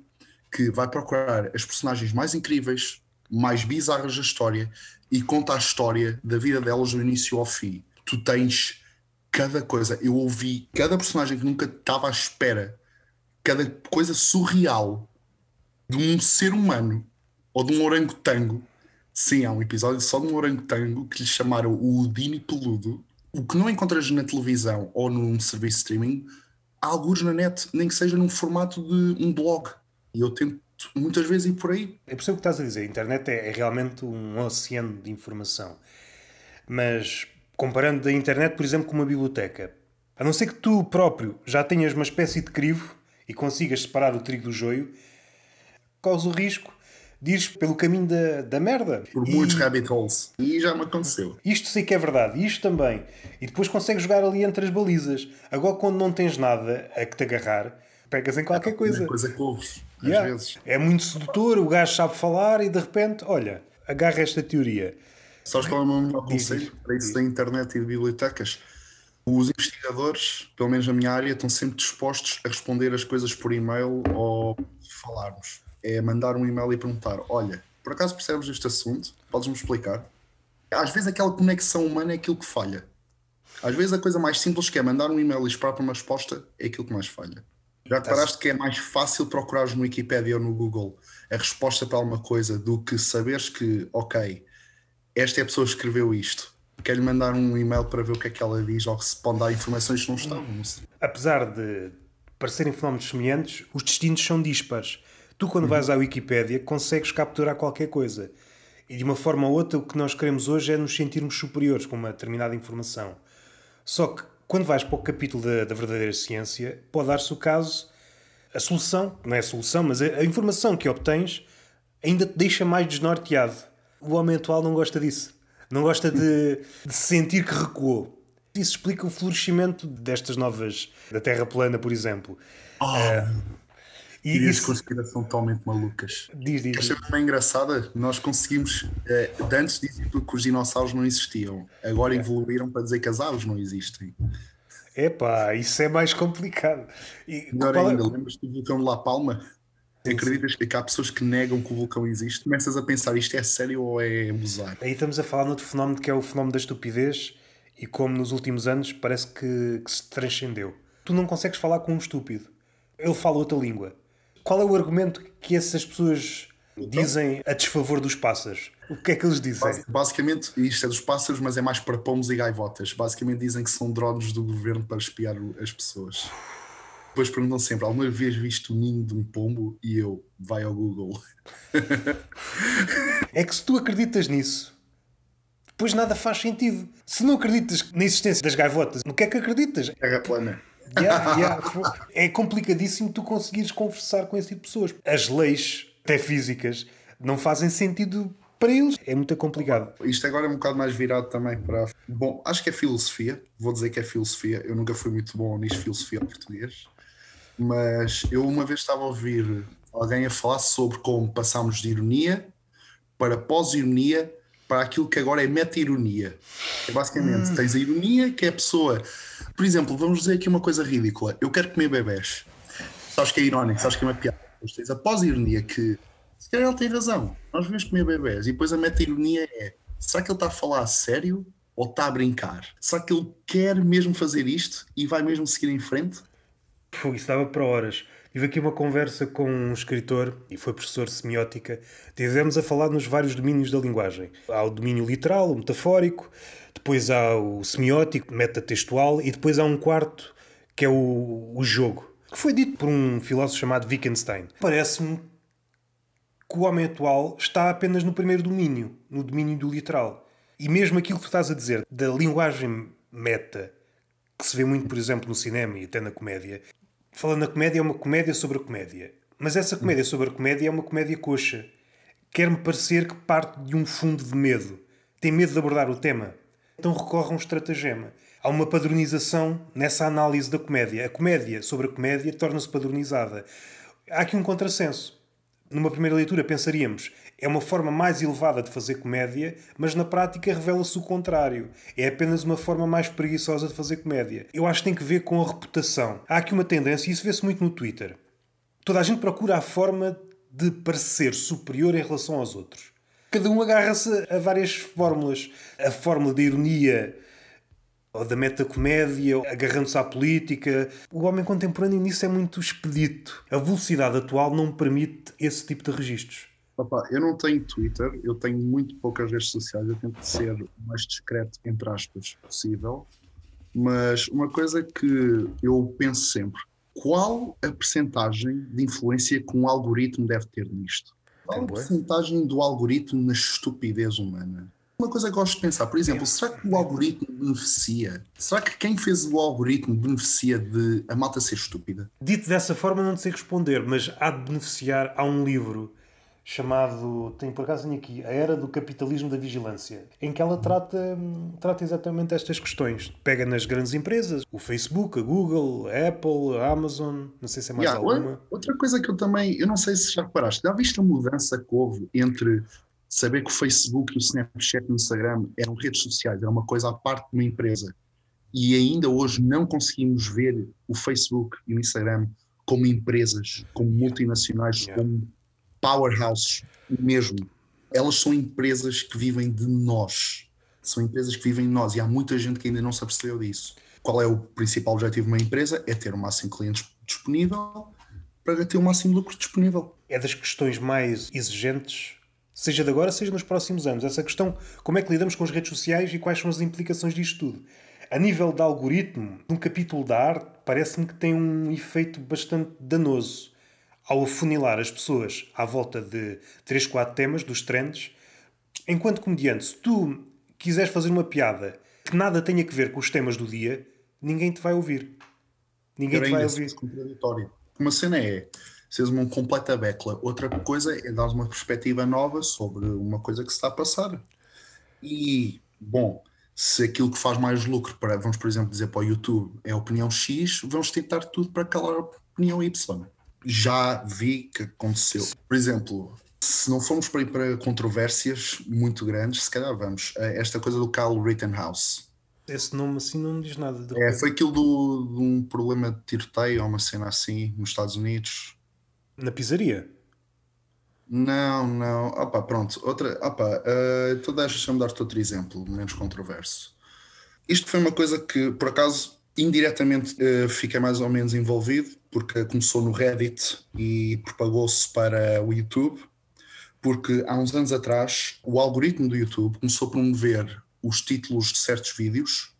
que vai procurar as personagens mais incríveis, mais bizarras da história e conta a história da vida delas do início ao fim. Tu tens cada coisa. Eu ouvi cada personagem que nunca estava à espera, cada coisa surreal de um ser humano ou de um orangotango. Sim, há um episódio só de um orangotango que lhe chamaram o Udini Peludo. O que não encontras na televisão ou num serviço de streaming, há alguns na net, nem que seja num formato de um blog. E eu tento muitas vezes ir por aí. Eu percebo o que estás a dizer. A internet é, é realmente um oceano de informação. Mas comparando a internet, por exemplo, com uma biblioteca, a não ser que tu próprio já tenhas uma espécie de crivo e consigas separar o trigo do joio, corres o risco de ires pelo caminho da, da merda. Por e... muitos rabbit holes. E já me aconteceu. Isto sei que é verdade. Isto também. E depois consegues jogar ali entre as balizas. Agora, quando não tens nada a que te agarrar, pegas em qualquer é coisa. É coisa que ouves, yeah. às vezes. É muito sedutor, o gajo sabe falar e de repente, olha, agarra esta teoria. Sabes qual é o meu melhor conselho para isso da internet e de bibliotecas? Os investigadores, pelo menos na minha área, estão sempre dispostos a responder as coisas por e-mail ou falarmos. É mandar um e-mail e perguntar, olha, por acaso percebes este assunto? Podes-me explicar? Às vezes aquela conexão humana é aquilo que falha. Às vezes a coisa mais simples que é mandar um e-mail e esperar para uma resposta é aquilo que mais falha. Já reparaste que é mais fácil procurares no Wikipedia ou no Google a resposta para alguma coisa do que saberes que, ok, esta é a pessoa que escreveu isto. Quero-lhe mandar um e-mail para ver o que é que ela diz ou responde a informações que não estavam. Apesar de parecerem fenómenos semelhantes, os destinos são dispares. Tu, quando uhum. vais à Wikipédia, consegues capturar qualquer coisa. E, de uma forma ou outra, o que nós queremos hoje é nos sentirmos superiores com uma determinada informação. Só que, quando vais para o capítulo da, da verdadeira ciência, pode dar-se o caso, a solução, não é a solução, mas a, a informação que obtens ainda te deixa mais desnorteado. O homem atual não gosta disso. Não gosta de, de sentir que recuou. Isso explica o florescimento destas novas, da Terra plana, por exemplo. Oh. Uh, E isso... conspiração totalmente malucas. Diz, diz. Achei bem engraçada. Nós conseguimos, eh, antes dizer que os dinossauros não existiam, agora é. evoluíram para dizer que as aves não existem. Epá, isso é mais complicado. E, Melhor qual... ainda, lembras-te do vulcão de La Palma? Sim, Acreditas sim. que há pessoas que negam que o vulcão existe? Começas a pensar, isto é sério ou é abusar? Aí estamos a falar de outro fenómeno que é o fenómeno da estupidez e como nos últimos anos parece que, que se transcendeu. Tu não consegues falar com um estúpido. Ele fala outra língua. Qual é o argumento que essas pessoas dizem a desfavor dos pássaros? O que é que eles dizem? Basicamente, isto é dos pássaros, mas é mais para pomos e gaivotas. Basicamente dizem que são drones do governo para espiar as pessoas. Depois perguntam sempre, alguma vez viste o ninho de um pombo? E eu, vai ao Google. É que se tu acreditas nisso, depois nada faz sentido. Se não acreditas na existência das gaivotas, no que é que acreditas? Terra plana. Yeah, yeah. É complicadíssimo tu conseguires conversar com esse tipo de pessoas. As leis, até físicas, não fazem sentido para eles. É muito complicado. Isto agora é um bocado mais virado também para... Bom, acho que é filosofia. Vou dizer que é filosofia. Eu nunca fui muito bom nisso, filosofia português. Mas eu uma vez estava a ouvir alguém a falar sobre como passámos de ironia para pós-ironia para aquilo que agora é meta-ironia. É basicamente, hum. tens a ironia que é a pessoa... Por exemplo, vamos dizer aqui uma coisa ridícula. Eu quero comer bebés. Sabes que é irónico, sabes que é uma piada. Mas tens a pós-ironia que, se calhar ele tem razão, nós devemos comer bebés. E depois a meta-ironia é, será que ele está a falar a sério ou está a brincar? Será que ele quer mesmo fazer isto e vai mesmo seguir em frente? Pô, isso dava para horas. Tive aqui uma conversa com um escritor, e foi professor de semiótica. Tivemos a falar nos vários domínios da linguagem. Há o domínio literal, o metafórico, depois há o semiótico, metatextual, e depois há um quarto, que é o, o jogo, que foi dito por um filósofo chamado Wittgenstein. Parece-me que o homem atual está apenas no primeiro domínio, no domínio do literal. E mesmo aquilo que tu estás a dizer, da linguagem meta, que se vê muito, por exemplo, no cinema e até na comédia. Falando na comédia, é uma comédia sobre a comédia. Mas essa comédia sobre a comédia é uma comédia coxa. Quer-me parecer que parte de um fundo de medo. Tem medo de abordar o tema. Então recorre a um estratagema. Há uma padronização nessa análise da comédia. A comédia sobre a comédia torna-se padronizada. Há aqui um contrassenso. Numa primeira leitura pensaríamos, é uma forma mais elevada de fazer comédia, mas na prática revela-se o contrário. É apenas uma forma mais preguiçosa de fazer comédia. Eu acho que tem que ver com a reputação. Há aqui uma tendência, e isso vê-se muito no Twitter. Toda a gente procura a forma de parecer superior em relação aos outros. Cada um agarra-se a várias fórmulas. A fórmula da ironia, ou da metacomédia, agarrando-se à política. O homem contemporâneo nisso é muito expedito. A velocidade atual não permite esse tipo de registros. Opa, eu não tenho Twitter, eu tenho muito poucas redes sociais, eu tento ser o mais discreto, entre aspas, possível. Mas uma coisa que eu penso sempre, qual a percentagem de influência que um algoritmo deve ter nisto? Qual a percentagem do algoritmo na estupidez humana? Uma coisa que eu gosto de pensar, por exemplo, será que o algoritmo beneficia? Será que quem fez o algoritmo beneficia de a malta ser estúpida? Dito dessa forma, não sei responder, mas há de beneficiar. Há um livro chamado, tem por acaso aqui, A Era do Capitalismo da Vigilância, em que ela trata, trata exatamente estas questões. Pega nas grandes empresas, o Facebook, a Google, a Apple, a Amazon, não sei se é mais yeah, alguma. Outra coisa que eu também, eu não sei se já reparaste, já viste a mudança que houve entre... Saber que o Facebook, o Snapchat e o Instagram eram redes sociais, era uma coisa à parte de uma empresa. E ainda hoje não conseguimos ver o Facebook e o Instagram como empresas, como multinacionais, yeah. como powerhouses mesmo. Elas são empresas que vivem de nós. São empresas que vivem de nós. E há muita gente que ainda não se apercebeu disso. Qual é o principal objetivo de uma empresa? É ter o máximo de clientes disponível para ter o máximo de lucro disponível. É das questões mais exigentes... Seja de agora, seja nos próximos anos. Essa questão, como é que lidamos com as redes sociais e quais são as implicações disto tudo? A nível de algoritmo, num capítulo da arte, parece-me que tem um efeito bastante danoso ao afunilar as pessoas à volta de três, quatro temas, dos trends. Enquanto comediante, se tu quiseres fazer uma piada que nada tenha a ver com os temas do dia, ninguém te vai ouvir. Ninguém Eu te vai ouvir. Contraditório. Uma cena é... Seres uma completa becla. Outra coisa é dar uma perspectiva nova sobre uma coisa que se está a passar. E, bom, se aquilo que faz mais lucro para, vamos por exemplo dizer para o YouTube, é a opinião X, vamos tentar tudo para calar a opinião Y. Já vi que aconteceu. Por exemplo, se não formos para ir para controvérsias muito grandes, se calhar vamos. Esta coisa do Kyle Rittenhouse. Esse nome assim não me diz nada. De... É, foi aquilo do, de um problema de tiroteio ou uma cena assim nos Estados Unidos. Na pizzaria? Não, não. Opa, pronto. Outra, opa, uh, tu deixas-me dar-te outro exemplo, menos controverso. Isto foi uma coisa que, por acaso, indiretamente uh, fiquei mais ou menos envolvido, porque começou no Reddit e propagou-se para o YouTube, porque há uns anos atrás o algoritmo do YouTube começou a promover os títulos de certos vídeos,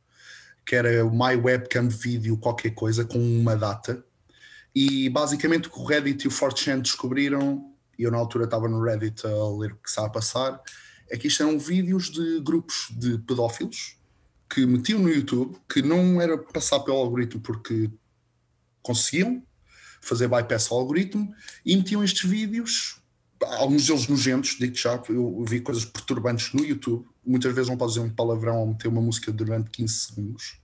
que era o My Webcam Video qualquer coisa, com uma data. E basicamente o que o Reddit e o quatro chan descobriram, e eu na altura estava no Reddit a ler o que estava a passar, é que isto eram vídeos de grupos de pedófilos que metiam no YouTube, que não era passar pelo algoritmo porque conseguiam fazer bypass ao algoritmo, e metiam estes vídeos, alguns deles nojentos, digo-te já, eu vi coisas perturbantes no YouTube, muitas vezes não podes dizer um palavrão ou meter uma música durante quinze segundos.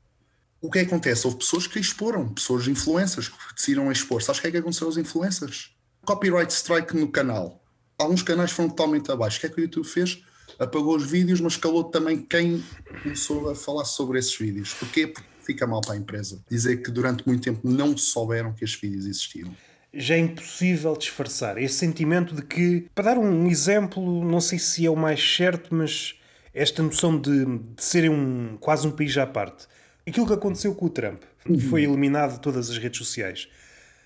O que acontece? Houve pessoas que exporam, pessoas influencers que decidiram expor. Sabes o que é que aconteceu aos influencers? Copyright strike no canal. Alguns canais foram totalmente abaixo. O que é que o YouTube fez? Apagou os vídeos, mas calou também quem começou a falar sobre esses vídeos. Porquê? Porque fica mal para a empresa. Dizer que durante muito tempo não souberam que estes vídeos existiam. Já é impossível disfarçar esse sentimento de que... Para dar um exemplo, não sei se é o mais certo, mas esta noção de, de serem um, quase um país à parte... Aquilo que aconteceu com o Trump, que foi eliminado de todas as redes sociais.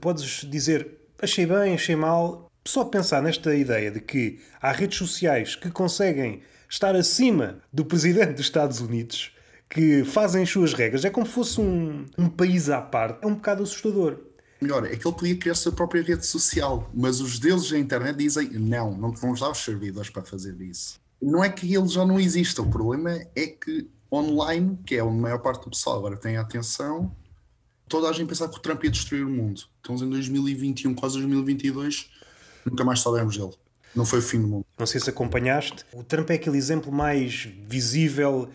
podes dizer achei bem, achei mal. Só pensar nesta ideia de que há redes sociais que conseguem estar acima do presidente dos Estados Unidos, que fazem as suas regras, é como se fosse um, um país à parte. É um bocado assustador. Melhor, é que ele podia criar a sua própria rede social, mas os deuses da internet dizem não, não te vamos dar os servidores para fazer isso. Não é que eles já não existam, o problema é que online, que é onde a maior parte do pessoal agora tem a atenção, toda a gente pensava que o Trump ia destruir o mundo. Estamos em dois mil e vinte e um, quase dois mil e vinte e dois, nunca mais soubemos dele. Não foi o fim do mundo. Não sei se acompanhaste, o Trump é aquele exemplo mais visível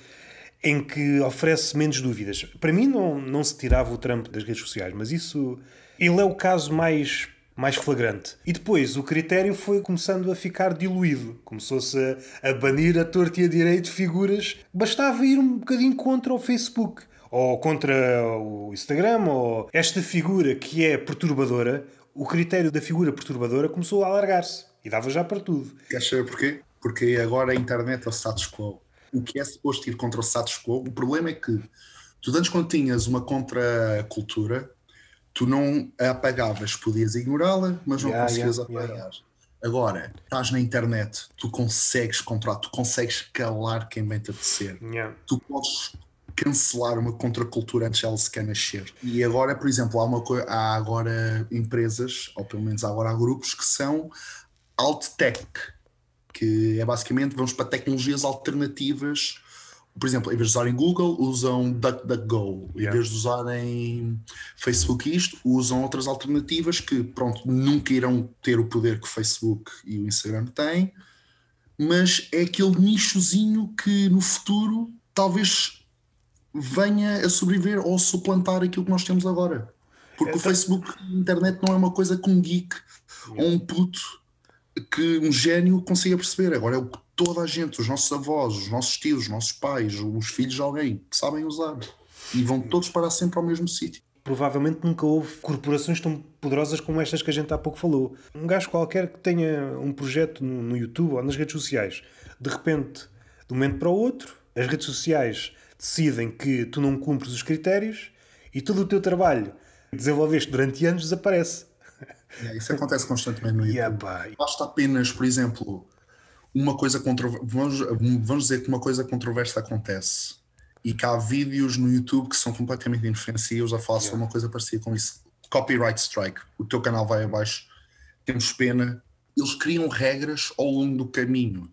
em que oferece menos dúvidas. Para mim não, não se tirava o Trump das redes sociais, mas isso... Ele é o caso mais, mais flagrante. E depois o critério foi começando a ficar diluído. Começou-se a, a banir a torto e a direito figuras. Bastava ir um bocadinho contra o Facebook, ou contra o Instagram, ou esta figura que é perturbadora. O critério da figura perturbadora começou a alargar-se. E dava já para tudo. Queres saber porquê? Porque agora a internet é o status quo. O que é suposto ir contra o status quo, o problema é que tu antes, quando tinhas uma contracultura, tu não a apagavas, podias ignorá-la, mas não yeah, conseguias yeah, apagar. Yeah. Agora, estás na internet, tu consegues controlar, tu consegues calar quem vem te apetecer. Yeah. Tu podes cancelar uma contracultura antes ela sequer nascer. E agora, por exemplo, há, uma coisa, há agora empresas, ou pelo menos há agora há grupos que são alt-tech, que é basicamente, vamos para tecnologias alternativas. Por exemplo, em vez de usarem Google, usam DuckDuckGo. Em yeah. vez de usarem Facebook isto, usam outras alternativas que, pronto, nunca irão ter o poder que o Facebook e o Instagram têm, mas é aquele nichozinho que no futuro talvez venha a sobreviver ou suplantar aquilo que nós temos agora. Porque é o Facebook e a internet não é uma coisa que um geek yeah. ou um puto... que um gênio consiga perceber. Agora é o que toda a gente, os nossos avós, os nossos tios, os nossos pais, os filhos de alguém sabem usar e vão todos parar sempre ao mesmo sítio. Provavelmente nunca houve corporações tão poderosas como estas que a gente há pouco falou. Um gajo qualquer que tenha um projeto no YouTube ou nas redes sociais, de repente, de um momento para o outro, as redes sociais decidem que tu não cumpres os critérios e todo o teu trabalho que desenvolveste durante anos desaparece. Yeah, isso acontece constantemente no YouTube. Yeah, basta apenas, por exemplo, uma coisa controversa, vamos, vamos dizer que uma coisa controversa acontece e que há vídeos no YouTube que são completamente inofensivos a falar yeah. sobre uma coisa parecida com isso. Copyright strike, o teu canal vai abaixo, temos pena. Eles criam regras ao longo do caminho,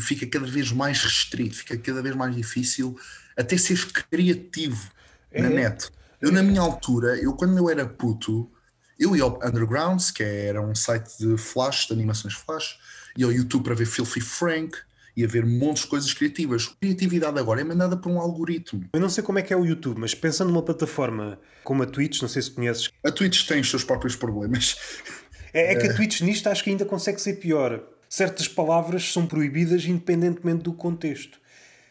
fica cada vez mais restrito, fica cada vez mais difícil até seres criativo é. na net. Eu na minha altura, eu quando eu era puto, eu ia ao Undergrounds, que era um site de flash, de animações flash, ia ao YouTube para ver Filthy Frank, ia ver montes de coisas criativas. A criatividade agora é mandada por um algoritmo. Eu não sei como é que é o YouTube, mas pensando numa plataforma como a Twitch, não sei se conheces... A Twitch tem os seus próprios problemas. É, é que a Twitch nisto acho que ainda consegue ser pior. Certas palavras são proibidas independentemente do contexto.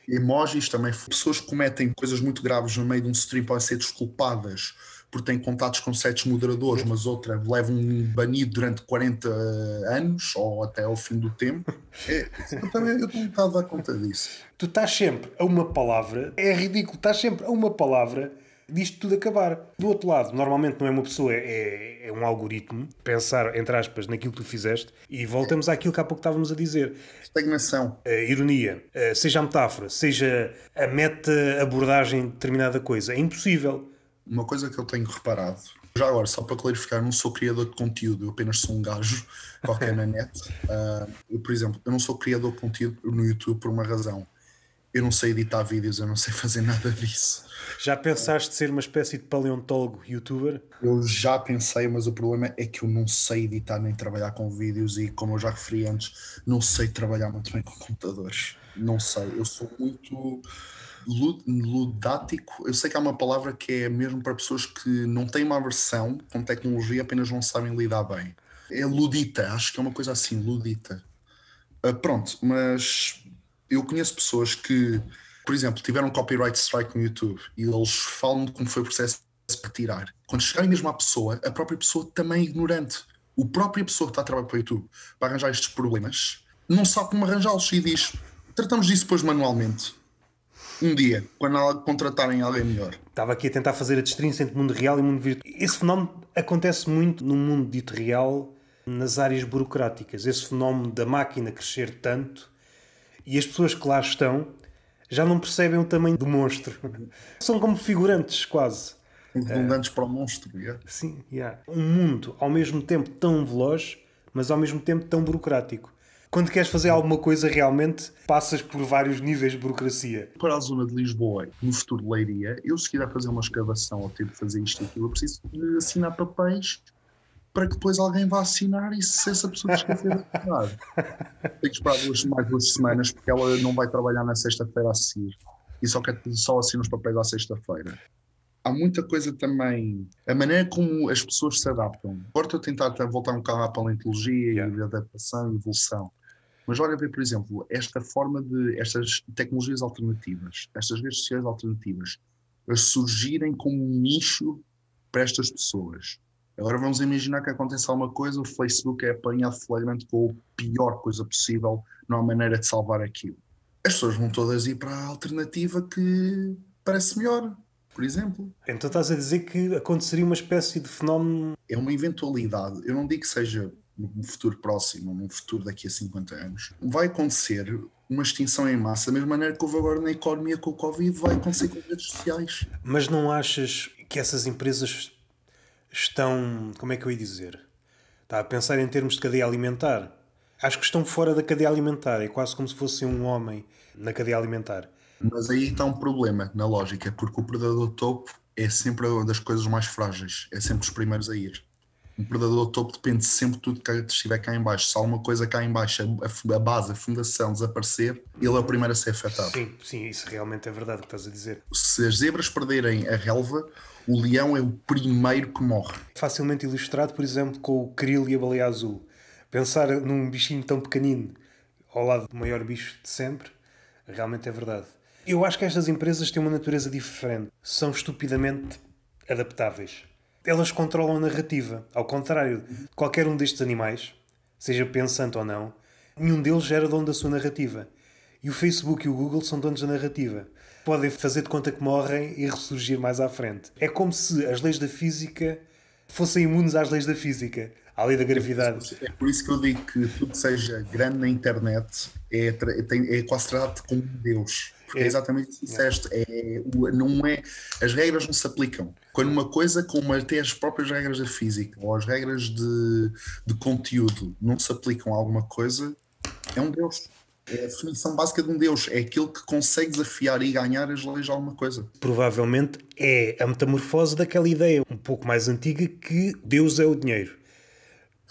Emojis também. Pessoas que cometem coisas muito graves no meio de um stream podem ser desculpadas porque têm contatos com certos moderadores, mas outra leva um banido durante quarenta anos, ou até ao fim do tempo. É, eu também eu tenho estado a dar conta disso. Tu estás sempre a uma palavra, é ridículo, estás sempre a uma palavra disto tudo acabar. Do outro lado, normalmente não é uma pessoa, é, é um algoritmo, pensar, entre aspas, naquilo que tu fizeste, e voltamos é. àquilo que há pouco estávamos a dizer. Estagnação. A ironia, a, seja a metáfora, seja a meta-abordagem de determinada coisa, é impossível. Uma coisa que eu tenho reparado, já agora, só para clarificar, não sou criador de conteúdo, eu apenas sou um gajo qualquer na net. Uh, eu, por exemplo, eu não sou criador de conteúdo no YouTube por uma razão. Eu não sei editar vídeos, eu não sei fazer nada disso. Já pensaste ser uma espécie de paleontólogo youtuber? Eu já pensei, mas o problema é que eu não sei editar nem trabalhar com vídeos e, como eu já referi antes, não sei trabalhar muito bem com computadores. Não sei, eu sou muito... ludático, eu sei que há uma palavra que é mesmo para pessoas que não têm uma aversão com tecnologia, apenas não sabem lidar bem. É ludita, acho que é uma coisa assim, ludita. Uh, pronto, mas eu conheço pessoas que, por exemplo, tiveram um copyright strike no YouTube e eles falam de como foi o processo para tirar. Quando chegarem mesmo à pessoa, a própria pessoa também é ignorante. O própria pessoa que está a trabalhar para o YouTube para arranjar estes problemas não sabe como arranjá-los e diz: tratamos disso depois manualmente. um dia, quando contratarem alguém melhor. Estava aqui a tentar fazer a distinção entre mundo real e mundo virtual. Esse fenómeno acontece muito no mundo dito real, nas áreas burocráticas. Esse fenómeno da máquina crescer tanto e as pessoas que lá estão já não percebem o tamanho do monstro. São como figurantes, quase. Redundantes uh, para o monstro, yeah. Sim, yeah. Um mundo ao mesmo tempo tão veloz, mas ao mesmo tempo tão burocrático. Quando queres fazer alguma coisa realmente, passas por vários níveis de burocracia. Para a zona de Lisboa, no futuro de Leiria, eu se quiser fazer uma escavação ou ter de fazer isto e aquilo, eu preciso de assinar papéis para que depois alguém vá assinar e se essa pessoa esquecer de assinar. Tenho que esperar duas, mais duas semanas porque ela não vai trabalhar na sexta-feira a seguir e só, quer, só assina os papéis à sexta-feira. Há muita coisa também, a maneira como as pessoas se adaptam. Agora estou a tentar voltar um bocado à paleontologia, yeah, e a adaptação e evolução. Mas olha bem, por exemplo, esta forma de, estas tecnologias alternativas, estas redes sociais alternativas, a surgirem como um nicho para estas pessoas. Agora vamos imaginar que acontece alguma coisa, o Facebook é apanhado flagrante com a pior coisa possível, não há maneira de salvar aquilo. As pessoas vão todas ir para a alternativa que parece melhor, por exemplo. Então estás a dizer que aconteceria uma espécie de fenómeno... É uma eventualidade. Eu não digo que seja num futuro próximo, num futuro daqui a cinquenta anos. Vai acontecer uma extinção em massa, da mesma maneira que houve agora na economia com o Covid, vai acontecer com as redes sociais. Mas não achas que essas empresas estão... Como é que eu ia dizer? Está a pensar em termos de cadeia alimentar. Acho que estão fora da cadeia alimentar. É quase como se fosse um homem na cadeia alimentar. Mas aí está um problema na lógica, porque o predador topo é sempre uma das coisas mais frágeis, é sempre os primeiros a ir. Um predador topo depende sempre de tudo que estiver cá em baixo. Se há alguma coisa cá em baixo, a, a base, a fundação desaparecer, ele é o primeiro a ser afetado. Sim, sim, isso realmente é verdade o que estás a dizer. Se as zebras perderem a relva, o leão é o primeiro que morre. Facilmente ilustrado, por exemplo, com o krill e a baleia azul. Pensar num bichinho tão pequenino ao lado do maior bicho de sempre, realmente é verdade. Eu acho que estas empresas têm uma natureza diferente. São estupidamente adaptáveis. Elas controlam a narrativa. Ao contrário, qualquer um destes animais, seja pensante ou não, nenhum deles era dono da sua narrativa. E o Facebook e o Google são donos da narrativa. Podem fazer de conta que morrem e ressurgir mais à frente. É como se as leis da física fossem imunes às leis da física, à lei da gravidade. É por isso que eu digo que tudo que seja grande na internet é, é, é quase tratado como Deus. Porque é exatamente isso que disseste. É, não é, as regras não se aplicam. Quando uma coisa, como até as próprias regras da física ou as regras de, de conteúdo não se aplicam a alguma coisa, é um Deus. É a definição básica de um Deus. É aquele que consegue desafiar e ganhar as leis de alguma coisa. Provavelmente é a metamorfose daquela ideia um pouco mais antiga que Deus é o dinheiro.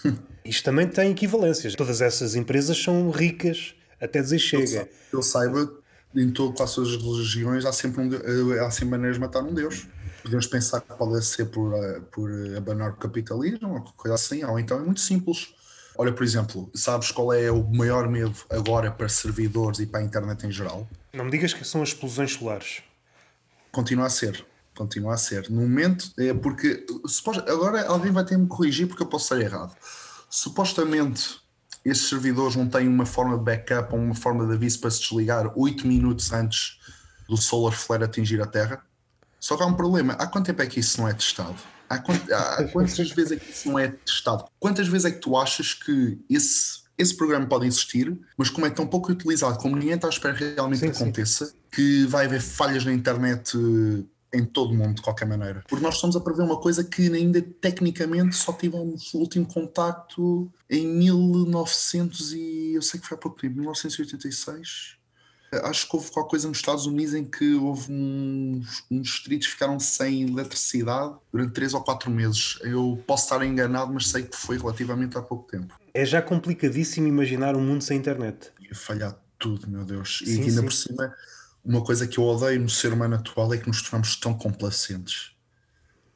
Hum. Isto também tem equivalências. Todas essas empresas são ricas, até dizer chega. Eu saiba... Em todas as religiões há sempre, um, há sempre maneiras de matar um Deus. Podemos pensar que pode ser por, por abanar o capitalismo ou coisa assim, ou então é muito simples. Olha, por exemplo, sabes qual é o maior medo agora para servidores e para a internet em geral? Não me digas que são as explosões solares. Continua a ser, continua a ser. No momento, é porque supos, agora alguém vai ter de me corrigir porque eu posso estar errado. Supostamente... esses servidores não têm uma forma de backup ou uma forma de aviso para se desligar oito minutos antes do solar flare atingir a Terra. Só que há um problema. Há quanto tempo é que isso não é testado? Há, quant... há quantas vezes é que isso não é testado? Quantas vezes é que tu achas que esse, esse programa pode existir, mas como é tão pouco utilizado, como ninguém está à espera que realmente sim, aconteça, sim, que vai haver falhas na internet em todo o mundo, de qualquer maneira. Porque nós estamos a prever uma coisa que ainda tecnicamente só tivemos o último contacto em mil e novecentos e... eu sei que foi há pouco tempo, mil novecentos e oitenta e seis. Acho que houve qualquer coisa nos Estados Unidos em que houve uns, uns distritos que ficaram sem eletricidade durante três ou quatro meses. Eu posso estar enganado, mas sei que foi relativamente há pouco tempo. É já complicadíssimo imaginar um mundo sem internet. Ia falhar tudo, meu Deus. E sim, ainda sim, por cima... Uma coisa que eu odeio no ser humano atual é que nos tornamos tão complacentes.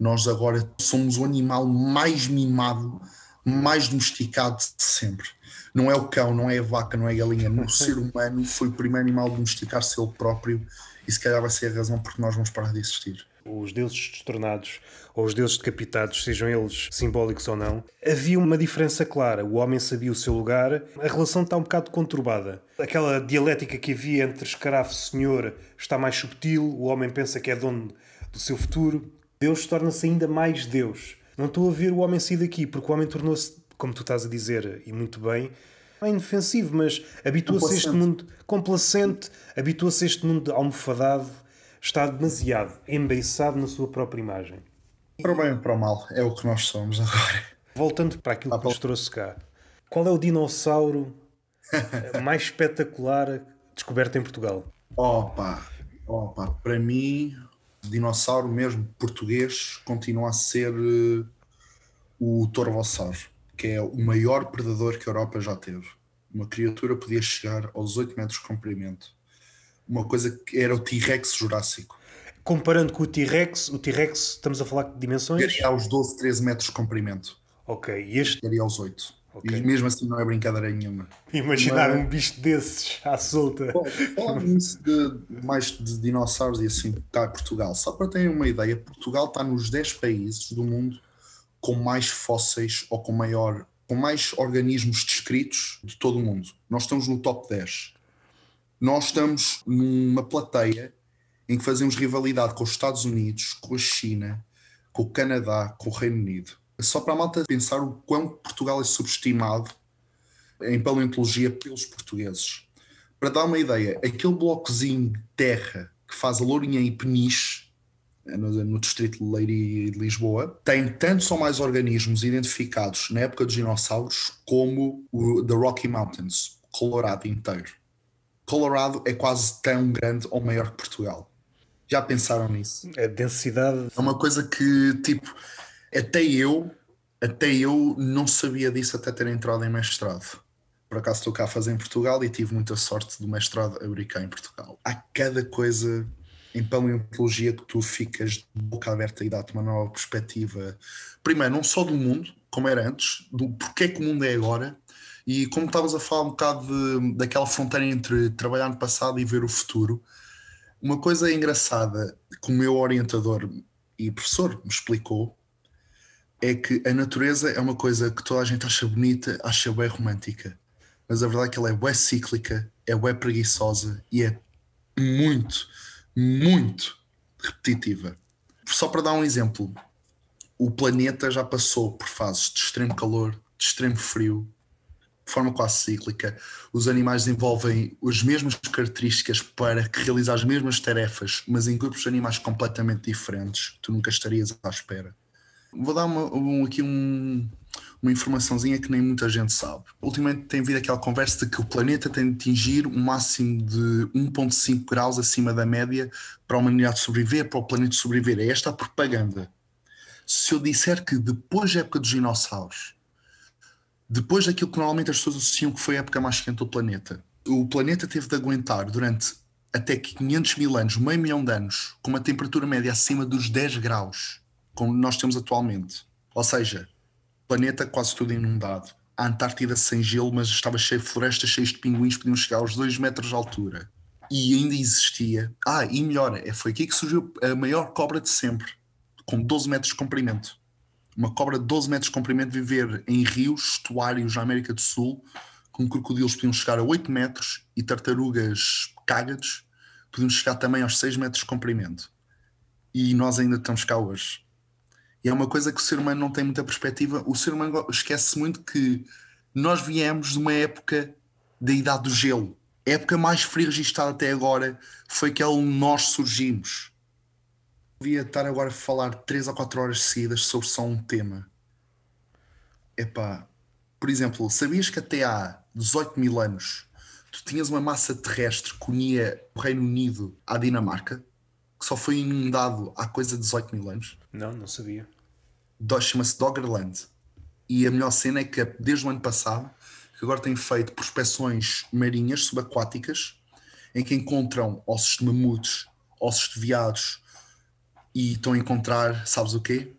Nós agora somos o animal mais mimado mais domesticado de sempre. Não é o cão, não é a vaca, não é a galinha. O ser humano foi o primeiro animal a domesticar-se ele próprio, e se calhar vai ser a razão porque nós vamos parar de existir. Os deuses destronados ou os deuses decapitados, sejam eles simbólicos ou não, havia uma diferença clara. O homem sabia o seu lugar. A relação está um bocado conturbada. Aquela dialética que havia entre escravo e senhor está mais subtil. O homem pensa que é dono do seu futuro. Deus torna-se ainda mais Deus. Não estou a ver o homem sair daqui, porque o homem tornou-se, como tu estás a dizer, e muito bem, é inofensivo, mas habitua-se a este mundo complacente, habitua-se a este mundo almofadado, está demasiado embeiçado na sua própria imagem. Para o bem ou para o mal, é o que nós somos agora. Voltando para aquilo ah, que nos trouxe cá, qual é o dinossauro mais espetacular descoberto em Portugal? Opa, opa, para mim, o dinossauro mesmo português continua a ser uh, o Torvosaurus, que é o maior predador que a Europa já teve. Uma criatura podia chegar aos oito metros de comprimento. Uma coisa que era o T-Rex Jurássico. Comparando com o T-Rex, o T-Rex, estamos a falar de dimensões? Teria aos doze, treze metros de comprimento. Ok, e este? Teria aos oito. Okay. E mesmo assim não é brincadeira nenhuma. Imaginar Mas... um bicho desses à solta. Bom, falamos de, mais de dinossauros e assim, cá em Portugal. Só para terem uma ideia, Portugal está nos dez países do mundo com mais fósseis ou com, maior, com mais organismos descritos de todo o mundo. Nós estamos no top dez. Nós estamos numa plateia em que fazemos rivalidade com os Estados Unidos, com a China, com o Canadá, com o Reino Unido. Só para a malta pensar o quão Portugal é subestimado em paleontologia pelos portugueses. Para dar uma ideia, aquele blocozinho de terra que faz a Lourinhã e Peniche, no distrito de Leiria e de Lisboa, tem tantos ou mais organismos identificados na época dos dinossauros como o The Rocky Mountains, Colorado inteiro. Colorado é quase tão grande ou maior que Portugal. Já pensaram nisso? A densidade... É uma coisa que, tipo, até eu, até eu não sabia disso até ter entrado em mestrado. Por acaso estou cá a fazer em Portugal e tive muita sorte do mestrado abrir cá em Portugal. Há cada coisa... em paleontologia que tu ficas de boca aberta e dá-te uma nova perspectiva. Primeiro, não só do mundo, como era antes, do porquê que o mundo é agora, e como estavas a falar um bocado de, daquela fronteira entre trabalhar no passado e ver o futuro. Uma coisa engraçada que o meu orientador e professor me explicou é que a natureza é uma coisa que toda a gente acha bonita, acha bem romântica, mas a verdade é que ela é bué cíclica, é bué preguiçosa e é muito... muito repetitiva. Só para dar um exemplo, o planeta já passou por fases de extremo calor, de extremo frio, de forma quase cíclica. Os animais desenvolvem as mesmas características para realizar as mesmas tarefas, mas em grupos de animais completamente diferentes, tu nunca estarias à espera. Vou dar uma, um, aqui um, uma informaçãozinha que nem muita gente sabe. Ultimamente tem havido aquela conversa de que o planeta tem de atingir um máximo de um vírgula cinco graus acima da média para a humanidade sobreviver, para o planeta sobreviver. É esta a propaganda. Se eu disser que depois da época dos dinossauros, depois daquilo que normalmente as pessoas associam que foi a época mais quente do planeta, o planeta teve de aguentar durante até quinhentos mil anos, meio milhão de anos, com uma temperatura média acima dos dez graus. Como nós temos atualmente. Ou seja, o planeta quase tudo inundado. A Antártida sem gelo, mas estava cheio de florestas, cheios de pinguins, podiam chegar aos dois metros de altura. E ainda existia... Ah, e melhor, foi aqui que surgiu a maior cobra de sempre, com doze metros de comprimento. Uma cobra de doze metros de comprimento viver em rios, estuários na América do Sul, com crocodilos podiam chegar a oito metros e tartarugas cágados podiam chegar também aos seis metros de comprimento. E nós ainda estamos cá hoje. E é uma coisa que o ser humano não tem muita perspectiva. O ser humano esquece muito que nós viemos de uma época da Idade do Gelo. A época mais fria registada até agora foi aquela onde nós surgimos. Devia estar agora a falar três a quatro horas seguidas sobre só um tema. Epá, por exemplo, sabias que até há dezoito mil anos tu tinhas uma massa terrestre que unia o Reino Unido à Dinamarca? Que só foi inundado há coisa de dezoito mil anos. Não, não sabia. Chama-se Doggerland. E a melhor cena é que desde o ano passado, que agora têm feito prospeções marinhas subaquáticas, em que encontram ossos de mamutes, ossos de veados, e estão a encontrar, sabes o quê?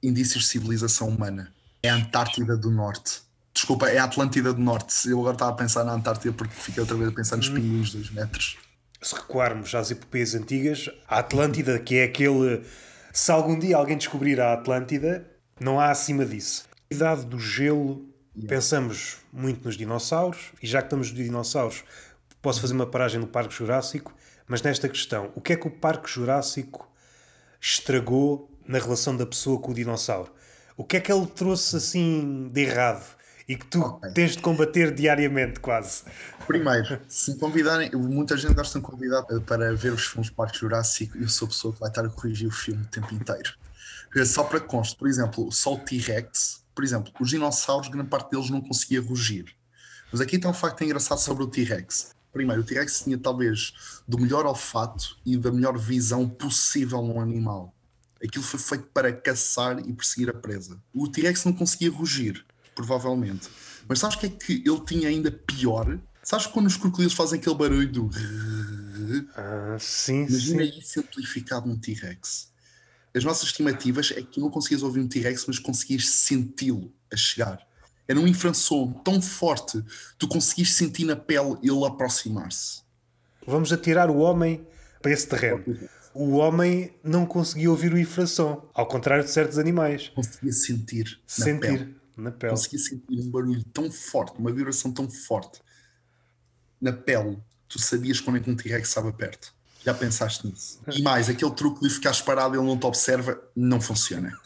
Indícios de civilização humana. É a Antártida do Norte. Desculpa, é a Atlântida do Norte. Eu agora estava a pensar na Antártida porque fiquei outra vez a pensar nos pinguins dos metros. Se recuarmos às epopeias antigas, a Atlântida, que é aquele... Se algum dia alguém descobrir a Atlântida, não há acima disso. Idade do Gelo, yeah. Pensamos muito nos dinossauros, e já que estamos de dinossauros, posso fazer uma paragem no Parque Jurássico, mas nesta questão, o que é que o Parque Jurássico estragou na relação da pessoa com o dinossauro? O que é que ele trouxe assim de errado e que tu okay. tens de combater diariamente quase? Primeiro, se me convidarem, muita gente gosta de convidar para ver os filmes do Parque Jurássico e eu sou a pessoa que vai estar a corrigir o filme o tempo inteiro. Só para conste, por exemplo, só o T-Rex, por exemplo, os dinossauros, grande parte deles não conseguia rugir. Mas aqui tem um facto engraçado sobre o T-Rex. Primeiro, o T-Rex tinha talvez do melhor olfato e da melhor visão possível num animal. Aquilo foi feito para caçar e perseguir a presa. O T-Rex não conseguia rugir, provavelmente. Mas sabes o que é que ele tinha ainda pior? Sabes quando os crocodilos fazem aquele barulho do... Ah, sim, Imagina sim. isso amplificado num T-Rex. As nossas estimativas é que tu não conseguias ouvir um T-Rex, mas conseguias senti-lo a chegar. Era um infrassom tão forte, tu conseguiste sentir na pele ele aproximar-se. Vamos atirar o homem para esse terreno. O homem não conseguia ouvir o infrassom, ao contrário de certos animais. Conseguia sentir, sentir na pele. Na pele. Conseguia sentir um barulho tão forte, uma vibração tão forte na pele. Tu sabias quando é que um T-Rex estava perto. Já pensaste nisso? E mais, aquele truque de ficares parado e ele não te observa, não funciona.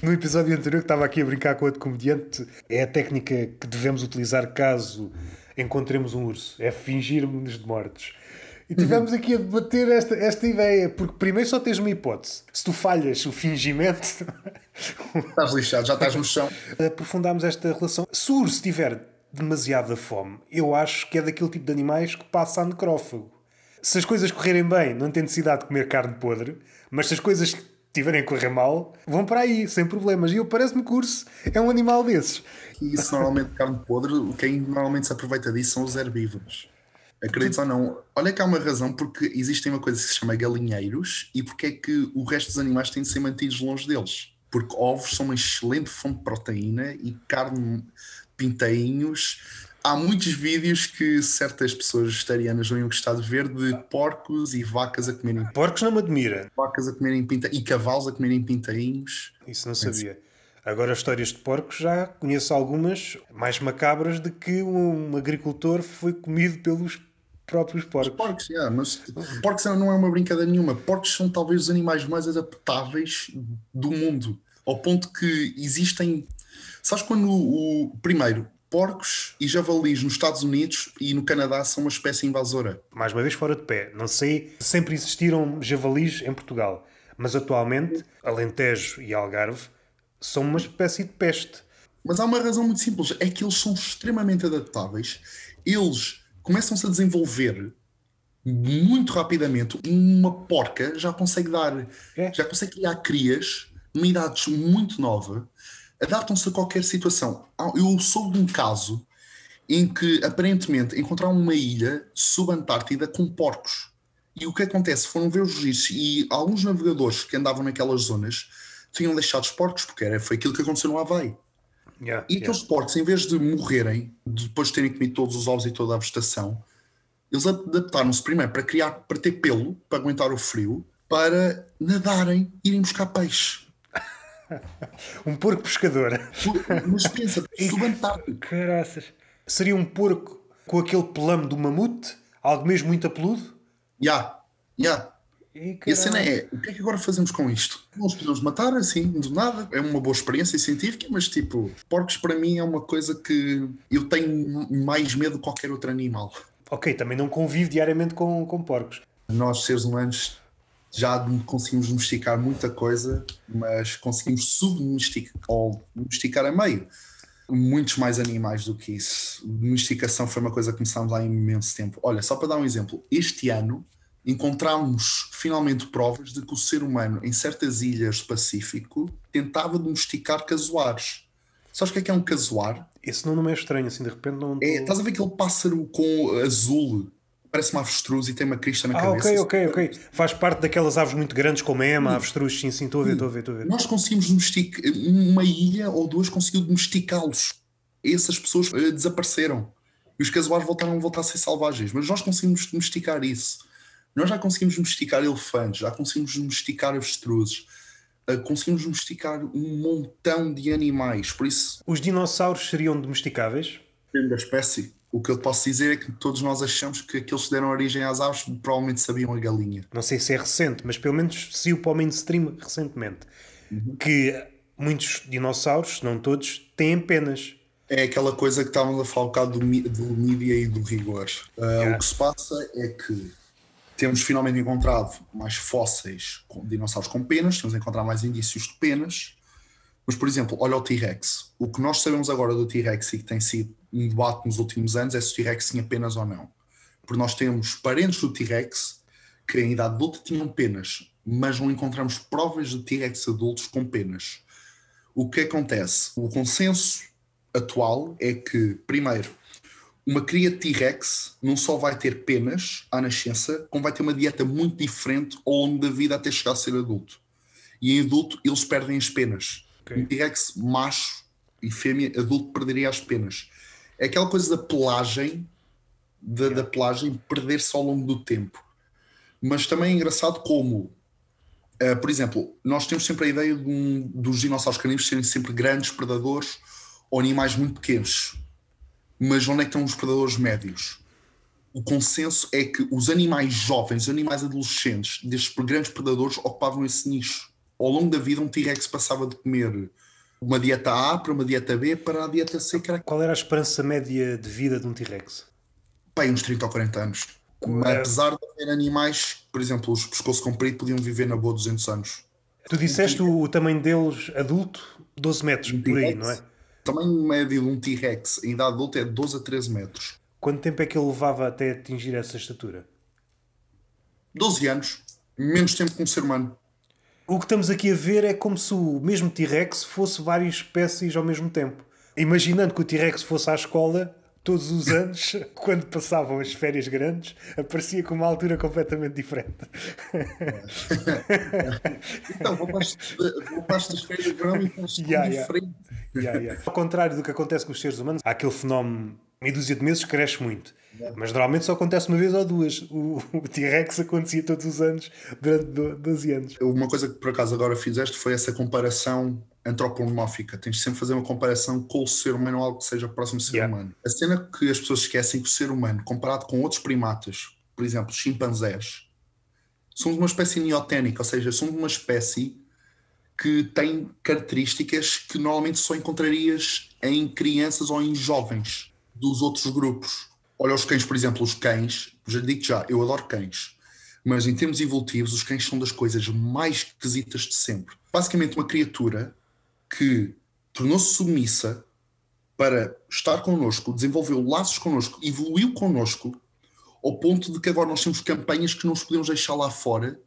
No episódio anterior que estava aqui a brincar com outro comediante, é a técnica que devemos utilizar caso encontremos um urso. É fingirmos-nos de mortos. E estivemos uhum. aqui a debater esta, esta ideia, porque primeiro só tens uma hipótese. Se tu falhas o fingimento... Estás lixado, já estás no chão. Aprofundámos esta relação. Se o urso tiver demasiada fome, eu acho que é daquele tipo de animais que passa a necrófago. Se as coisas correrem bem, não tem necessidade de comer carne podre, mas se as coisas tiverem a correr mal, vão para aí, sem problemas. E eu parece-me que o urso é um animal desses. E isso normalmente, carne podre, quem normalmente se aproveita disso são os herbívoros. Acredites ou não, olha que há uma razão porque existe uma coisa que se chama galinheiros e porque é que o resto dos animais têm de ser mantidos longe deles. Porque ovos são uma excelente fonte de proteína e carne, pintainhos... Há muitos vídeos que certas pessoas vegetarianas não iam gostar de ver de porcos e vacas a comerem... Porcos não me admira. Vacas a comerem pintainhos e cavalos a comerem pintainhos. Isso não sabia. Agora, histórias de porcos, já conheço algumas mais macabras de que um agricultor foi comido pelos próprios porcos. Os porcos, yeah, mas porcos não é uma brincadeira nenhuma. Porcos são talvez os animais mais adaptáveis do mundo. Ao ponto que existem... Sabes quando o... Primeiro... Porcos e javalis nos Estados Unidos e no Canadá são uma espécie invasora. Mais uma vez fora de pé, não sei, sempre existiram javalis em Portugal, mas atualmente, Alentejo e Algarve são uma espécie de peste. Mas há uma razão muito simples, é que eles são extremamente adaptáveis, eles começam-se a desenvolver muito rapidamente, uma porca já consegue dar, é. já consegue criar crias, numa idade muito nova, adaptam-se a qualquer situação. Eu soube de um caso em que, aparentemente, encontraram uma ilha subantártida com porcos. E o que acontece? Foram ver os registros e alguns navegadores que andavam naquelas zonas tinham deixado os porcos, porque era, foi aquilo que aconteceu no Havaí. Yeah, e aqueles yeah. porcos, em vez de morrerem, depois de terem comido todos os ovos e toda a vegetação, eles adaptaram-se primeiro para criar, para ter pelo, para aguentar o frio, para nadarem, irem buscar peixe. Um porco pescador. Mas pensa, subantártico. Caraças. Seria um porco com aquele pelame do mamute? Algo mesmo muito apeludo? Já, já. E a cena é, o que é que agora fazemos com isto? Nós podemos matar assim, do nada. É uma boa experiência científica, mas tipo, porcos para mim é uma coisa que eu tenho mais medo de qualquer outro animal. Ok, também não convivo diariamente com, com porcos. Nós, seres humanos... Já conseguimos domesticar muita coisa, mas conseguimos subdomesticar ou domesticar a meio. Muitos mais animais do que isso. Domesticação foi uma coisa que começámos há imenso tempo. Olha, só para dar um exemplo, este ano encontramos finalmente provas de que o ser humano, em certas ilhas do Pacífico, tentava domesticar casuares. Sabes o que é que é um casuar? Esse nome não é estranho, assim, de repente não... É, estás a ver aquele pássaro com azul... parece uma avestruz e tem uma crista na ah, cabeça. Ah, ok, ok, ok. Faz parte daquelas aves muito grandes como a ema, a avestruz, sim, sim, estou a ver, estou a ver, estou a ver. Nós conseguimos domesticar, uma ilha ou duas conseguiu domesticá-los. Essas pessoas uh, desapareceram. E os casuais voltaram a voltar a ser selvagens. Mas nós conseguimos domesticar isso. Nós já conseguimos domesticar elefantes, já conseguimos domesticar avestruzes. Uh, conseguimos domesticar um montão de animais. Por isso... Os dinossauros seriam domesticáveis? Depende da espécie. O que eu posso dizer é que todos nós achamos que aqueles que deram origem às aves provavelmente sabiam a galinha. Não sei se é recente, mas pelo menos saiu para o mainstream recentemente. Uhum. Que muitos dinossauros, se não todos, têm penas. É aquela coisa que estávamos a falar um bocado do, do mídia e do rigor. Uh, yeah. O que se passa é que temos finalmente encontrado mais fósseis com dinossauros com penas, temos encontrado mais indícios de penas. Mas, por exemplo, olha o T-Rex. O que nós sabemos agora do T-Rex e que tem sido um debate nos últimos anos é se o T-Rex tinha penas ou não. Porque nós temos parentes do T-Rex que em idade adulta tinham penas, mas não encontramos provas de T-Rex adultos com penas. O que acontece? O consenso atual é que, primeiro, uma cria de T-Rex não só vai ter penas à nascença, como vai ter uma dieta muito diferente ao longo da vida até chegar a ser adulto. E em adulto eles perdem as penas. Okay. Um T-Rex macho e fêmea adulto perderia as penas. É aquela coisa da pelagem, da, yeah. da pelagem perder-se ao longo do tempo. Mas também é engraçado como, uh, por exemplo, nós temos sempre a ideia de um, dos dinossauros carnívoros serem sempre grandes predadores ou animais muito pequenos. Mas onde é que estão os predadores médios? O consenso é que os animais jovens, os animais adolescentes, destes grandes predadores ocupavam esse nicho. Ao longo da vida, um T-Rex passava de comer uma dieta A para uma dieta B para a dieta C. Caraca. Qual era a esperança média de vida de um T-Rex? Bem, uns trinta ou quarenta anos. É... Apesar de haver animais, por exemplo, os pescoço comprido podiam viver na boa duzentos anos. Tu disseste um o tamanho deles adulto, doze metros, um por aí, não é? O tamanho médio de um T-Rex em idade adulta é doze a treze metros. Quanto tempo é que ele levava até atingir essa estatura? doze anos. Menos tempo que um ser humano. O que estamos aqui a ver é como se o mesmo T-Rex fosse várias espécies ao mesmo tempo. Imaginando que o T-Rex fosse à escola, todos os anos, quando passavam as férias grandes, aparecia com uma altura completamente diferente. Então, vou para as férias grandes e yeah, yeah. diferente. Yeah, yeah. Ao contrário do que acontece com os seres humanos, há aquele fenómeno, meia dúzia de meses cresce muito. Yeah. Mas normalmente só acontece uma vez ou duas. O, o T-Rex acontecia todos os anos durante doze anos. Uma coisa que por acaso agora fizeste foi essa comparação antropomórfica. Tens de sempre fazer uma comparação com o ser humano ou algo que seja próximo do ser yeah. humano. A cena que as pessoas esquecem que o ser humano, comparado com outros primatas, por exemplo, chimpanzés, somos uma espécie neoténica, ou seja, somos uma espécie que tem características que normalmente só encontrarias em crianças ou em jovens dos outros grupos. Olha os cães, por exemplo, os cães, já digo já, eu adoro cães, mas em termos evolutivos os cães são das coisas mais esquisitas de sempre. Basicamente uma criatura que tornou-se submissa para estar connosco, desenvolveu laços connosco, evoluiu connosco, ao ponto de que agora nós temos campanhas que não os podemos deixar lá fora,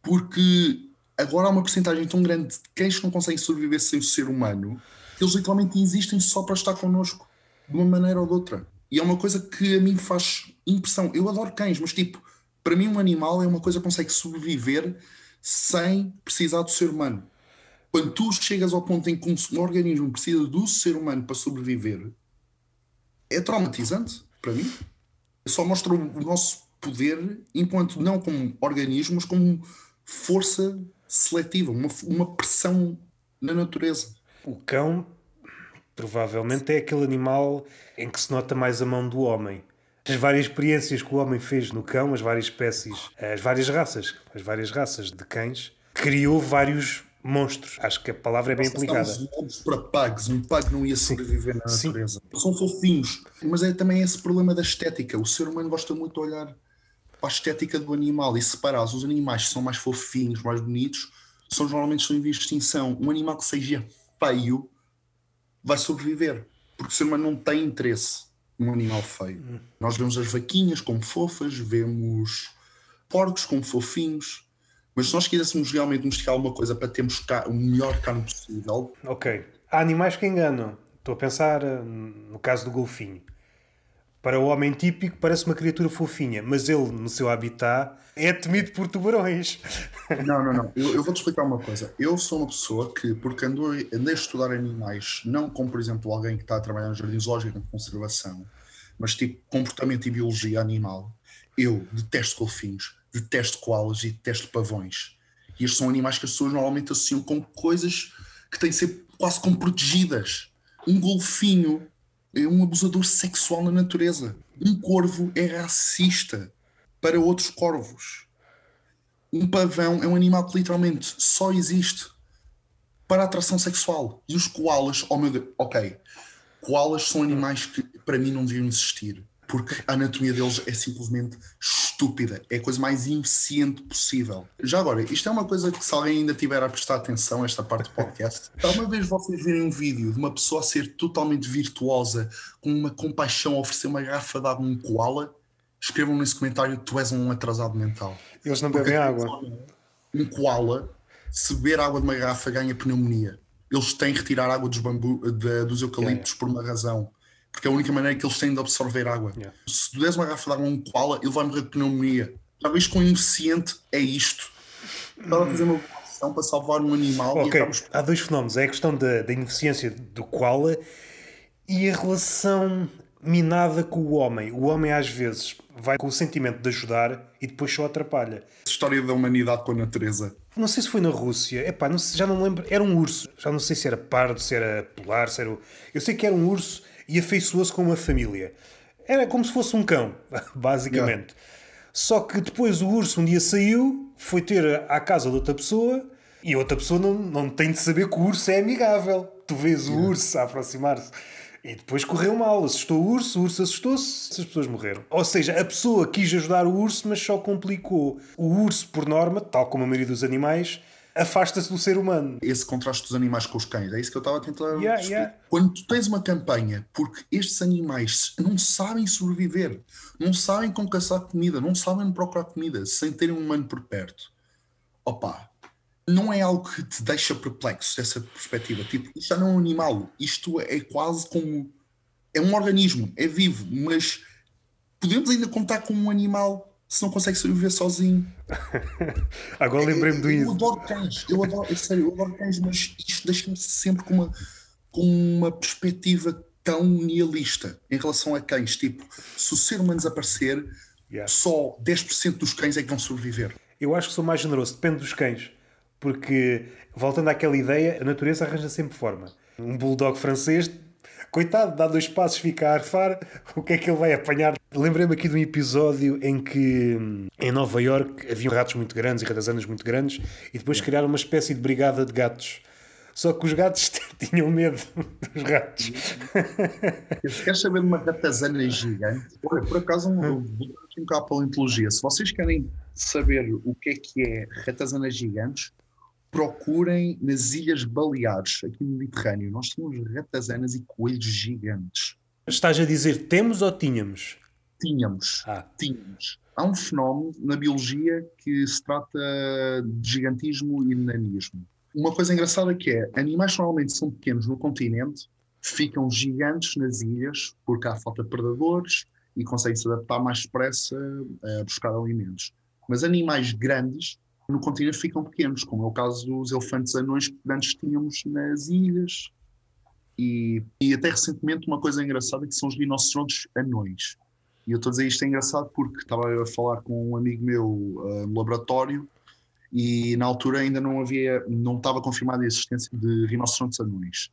porque agora há uma porcentagem tão grande de cães que não conseguem sobreviver sem o ser humano, que eles literalmente existem só para estar connosco, de uma maneira ou de outra. E é uma coisa que a mim faz impressão. Eu adoro cães, mas tipo, para mim um animal é uma coisa que consegue sobreviver sem precisar do ser humano. Quando tu chegas ao ponto em que um organismo precisa do ser humano para sobreviver, é traumatizante para mim. Só mostra o nosso poder, enquanto não como organismo, mas como força seletiva, uma, uma pressão na natureza. O cão... provavelmente é aquele animal em que se nota mais a mão do homem. As várias experiências que o homem fez no cão, as várias espécies, as várias raças, as várias raças de cães, criou vários monstros. Acho que a palavra é bem aplicada. Nós estamos para pugs. Um pug não ia sobreviver na natureza. Sim. São fofinhos. Mas é também esse problema da estética. O ser humano gosta muito de olhar para a estética do animal e separar os animais que são mais fofinhos, mais bonitos, são normalmente estão em via de extinção. Um animal que seja feio vai sobreviver, porque o ser humano não tem interesse num animal feio. Hum. Nós vemos as vaquinhas como fofas, vemos porcos como fofinhos, mas se nós quiséssemos realmente domesticar alguma coisa para termos o melhor carne possível... Ok. Há animais que enganam. Estou a pensar no caso do golfinho. Para o homem típico parece uma criatura fofinha, mas ele, no seu habitat, é temido por tubarões. Não, não, não. Eu, eu vou-te explicar uma coisa. Eu sou uma pessoa que, porque andou, andei a estudar animais, não como, por exemplo, alguém que está a trabalhar no jardim zoológico de conservação, mas tipo comportamento e biologia animal, eu detesto golfinhos, detesto koalas e detesto pavões. E estes são animais que as pessoas normalmente associam com coisas que têm de ser quase como protegidas. Um golfinho é um abusador sexual na natureza. Um corvo é racista para outros corvos. Um pavão é um animal que literalmente só existe para atração sexual. E os koalas, oh meu Deus, ok. Koalas são animais que para mim não deviam existir, porque a anatomia deles é simplesmente estúpida. É a coisa mais ineficiente possível. Já agora, isto é uma coisa que, se alguém ainda tiver a prestar atenção a esta parte do podcast, uma vez vocês virem um vídeo de uma pessoa a ser totalmente virtuosa, com uma compaixão, a oferecer uma garrafa de água a um koala, escrevam nesse comentário: tu és um atrasado mental. Eles não bebem água. Um koala, se beber água de uma garrafa, ganha pneumonia. Eles têm que retirar água dos, bambu, de, dos eucaliptos yeah. por uma razão. Porque é a única maneira que eles têm de absorver água. Yeah. Se tu deres uma garrafa de água a um koala, ele vai morrer de pneumonia. Talvez com o ineficiente é isto. Estava a fazer uma operação para salvar um animal. Okay. E acabamos... Há dois fenómenos. É a questão da, da ineficiência do koala e a relação minada com o homem. O homem às vezes vai com o sentimento de ajudar e depois só atrapalha. A história da humanidade com a natureza. Não sei se foi na Rússia. Epá, não sei, já não lembro. Era um urso. Já não sei se era pardo, se era polar, se era... Eu sei que era um urso... e afeiçoou-se com uma família. Era como se fosse um cão, basicamente. Yeah. Só que depois o urso um dia saiu, foi ter à casa de outra pessoa, e a outra pessoa não, não tem de saber que o urso é amigável. Tu vês o yeah. urso a aproximar-se. E depois correu mal, assustou o urso, o urso assustou-se, as pessoas morreram. Ou seja, a pessoa quis ajudar o urso, mas só complicou. O urso, por norma, tal como a maioria dos animais... afasta-se do ser humano. Esse contraste dos animais com os cães, é isso que eu estava a tentar yeah, explicar. Yeah. Quando tu tens uma campanha, porque estes animais não sabem sobreviver, não sabem como caçar comida, não sabem procurar comida, sem terem um humano por perto. Opa, não é algo que te deixa perplexo, essa perspectiva. Tipo, isto já não é um animal, isto é quase como... é um organismo, é vivo, mas podemos ainda contar com um animal... se não consegue sobreviver sozinho. Agora lembrei-me do isso. Eu adoro cães, eu adoro, é sério, eu adoro cães, mas isto deixa-me sempre com uma, com uma perspectiva tão nihilista em relação a cães. Tipo, se o ser humano desaparecer, yeah. só dez por cento dos cães é que vão sobreviver. Eu acho que sou mais generoso, depende dos cães. Porque, voltando àquela ideia, a natureza arranja sempre forma. Um bulldog francês, coitado, dá dois passos, fica a arfar, o que é que ele vai apanhar? Lembrei-me aqui de um episódio em que em Nova Iorque havia ratos muito grandes e ratazanas muito grandes e depois criaram uma espécie de brigada de gatos. Só que os gatos tinham medo dos ratos. Se queres saber de uma ratazana gigante, por acaso vou dar um bocado a paleontologia. Se vocês querem saber o que é que é ratazanas gigantes, procurem nas Ilhas Baleares, aqui no Mediterrâneo. Nós tínhamos ratazanas e coelhos gigantes. Estás a dizer temos ou tínhamos? Tínhamos. Ah. Tínhamos. Há um fenómeno na biologia que se trata de gigantismo e nanismo. Uma coisa engraçada que é, animais normalmente são pequenos no continente, ficam gigantes nas ilhas porque há falta de predadores e conseguem se adaptar mais depressa a buscar alimentos. Mas animais grandes no continente ficam pequenos, como é o caso dos elefantes anões que antes tínhamos nas ilhas. E, e até recentemente uma coisa engraçada que são os dinossauros anões. E eu estou a dizer isto é engraçado porque estava a falar com um amigo meu uh, no laboratório e na altura ainda não havia, não estava confirmada a existência de rinocerontes anões.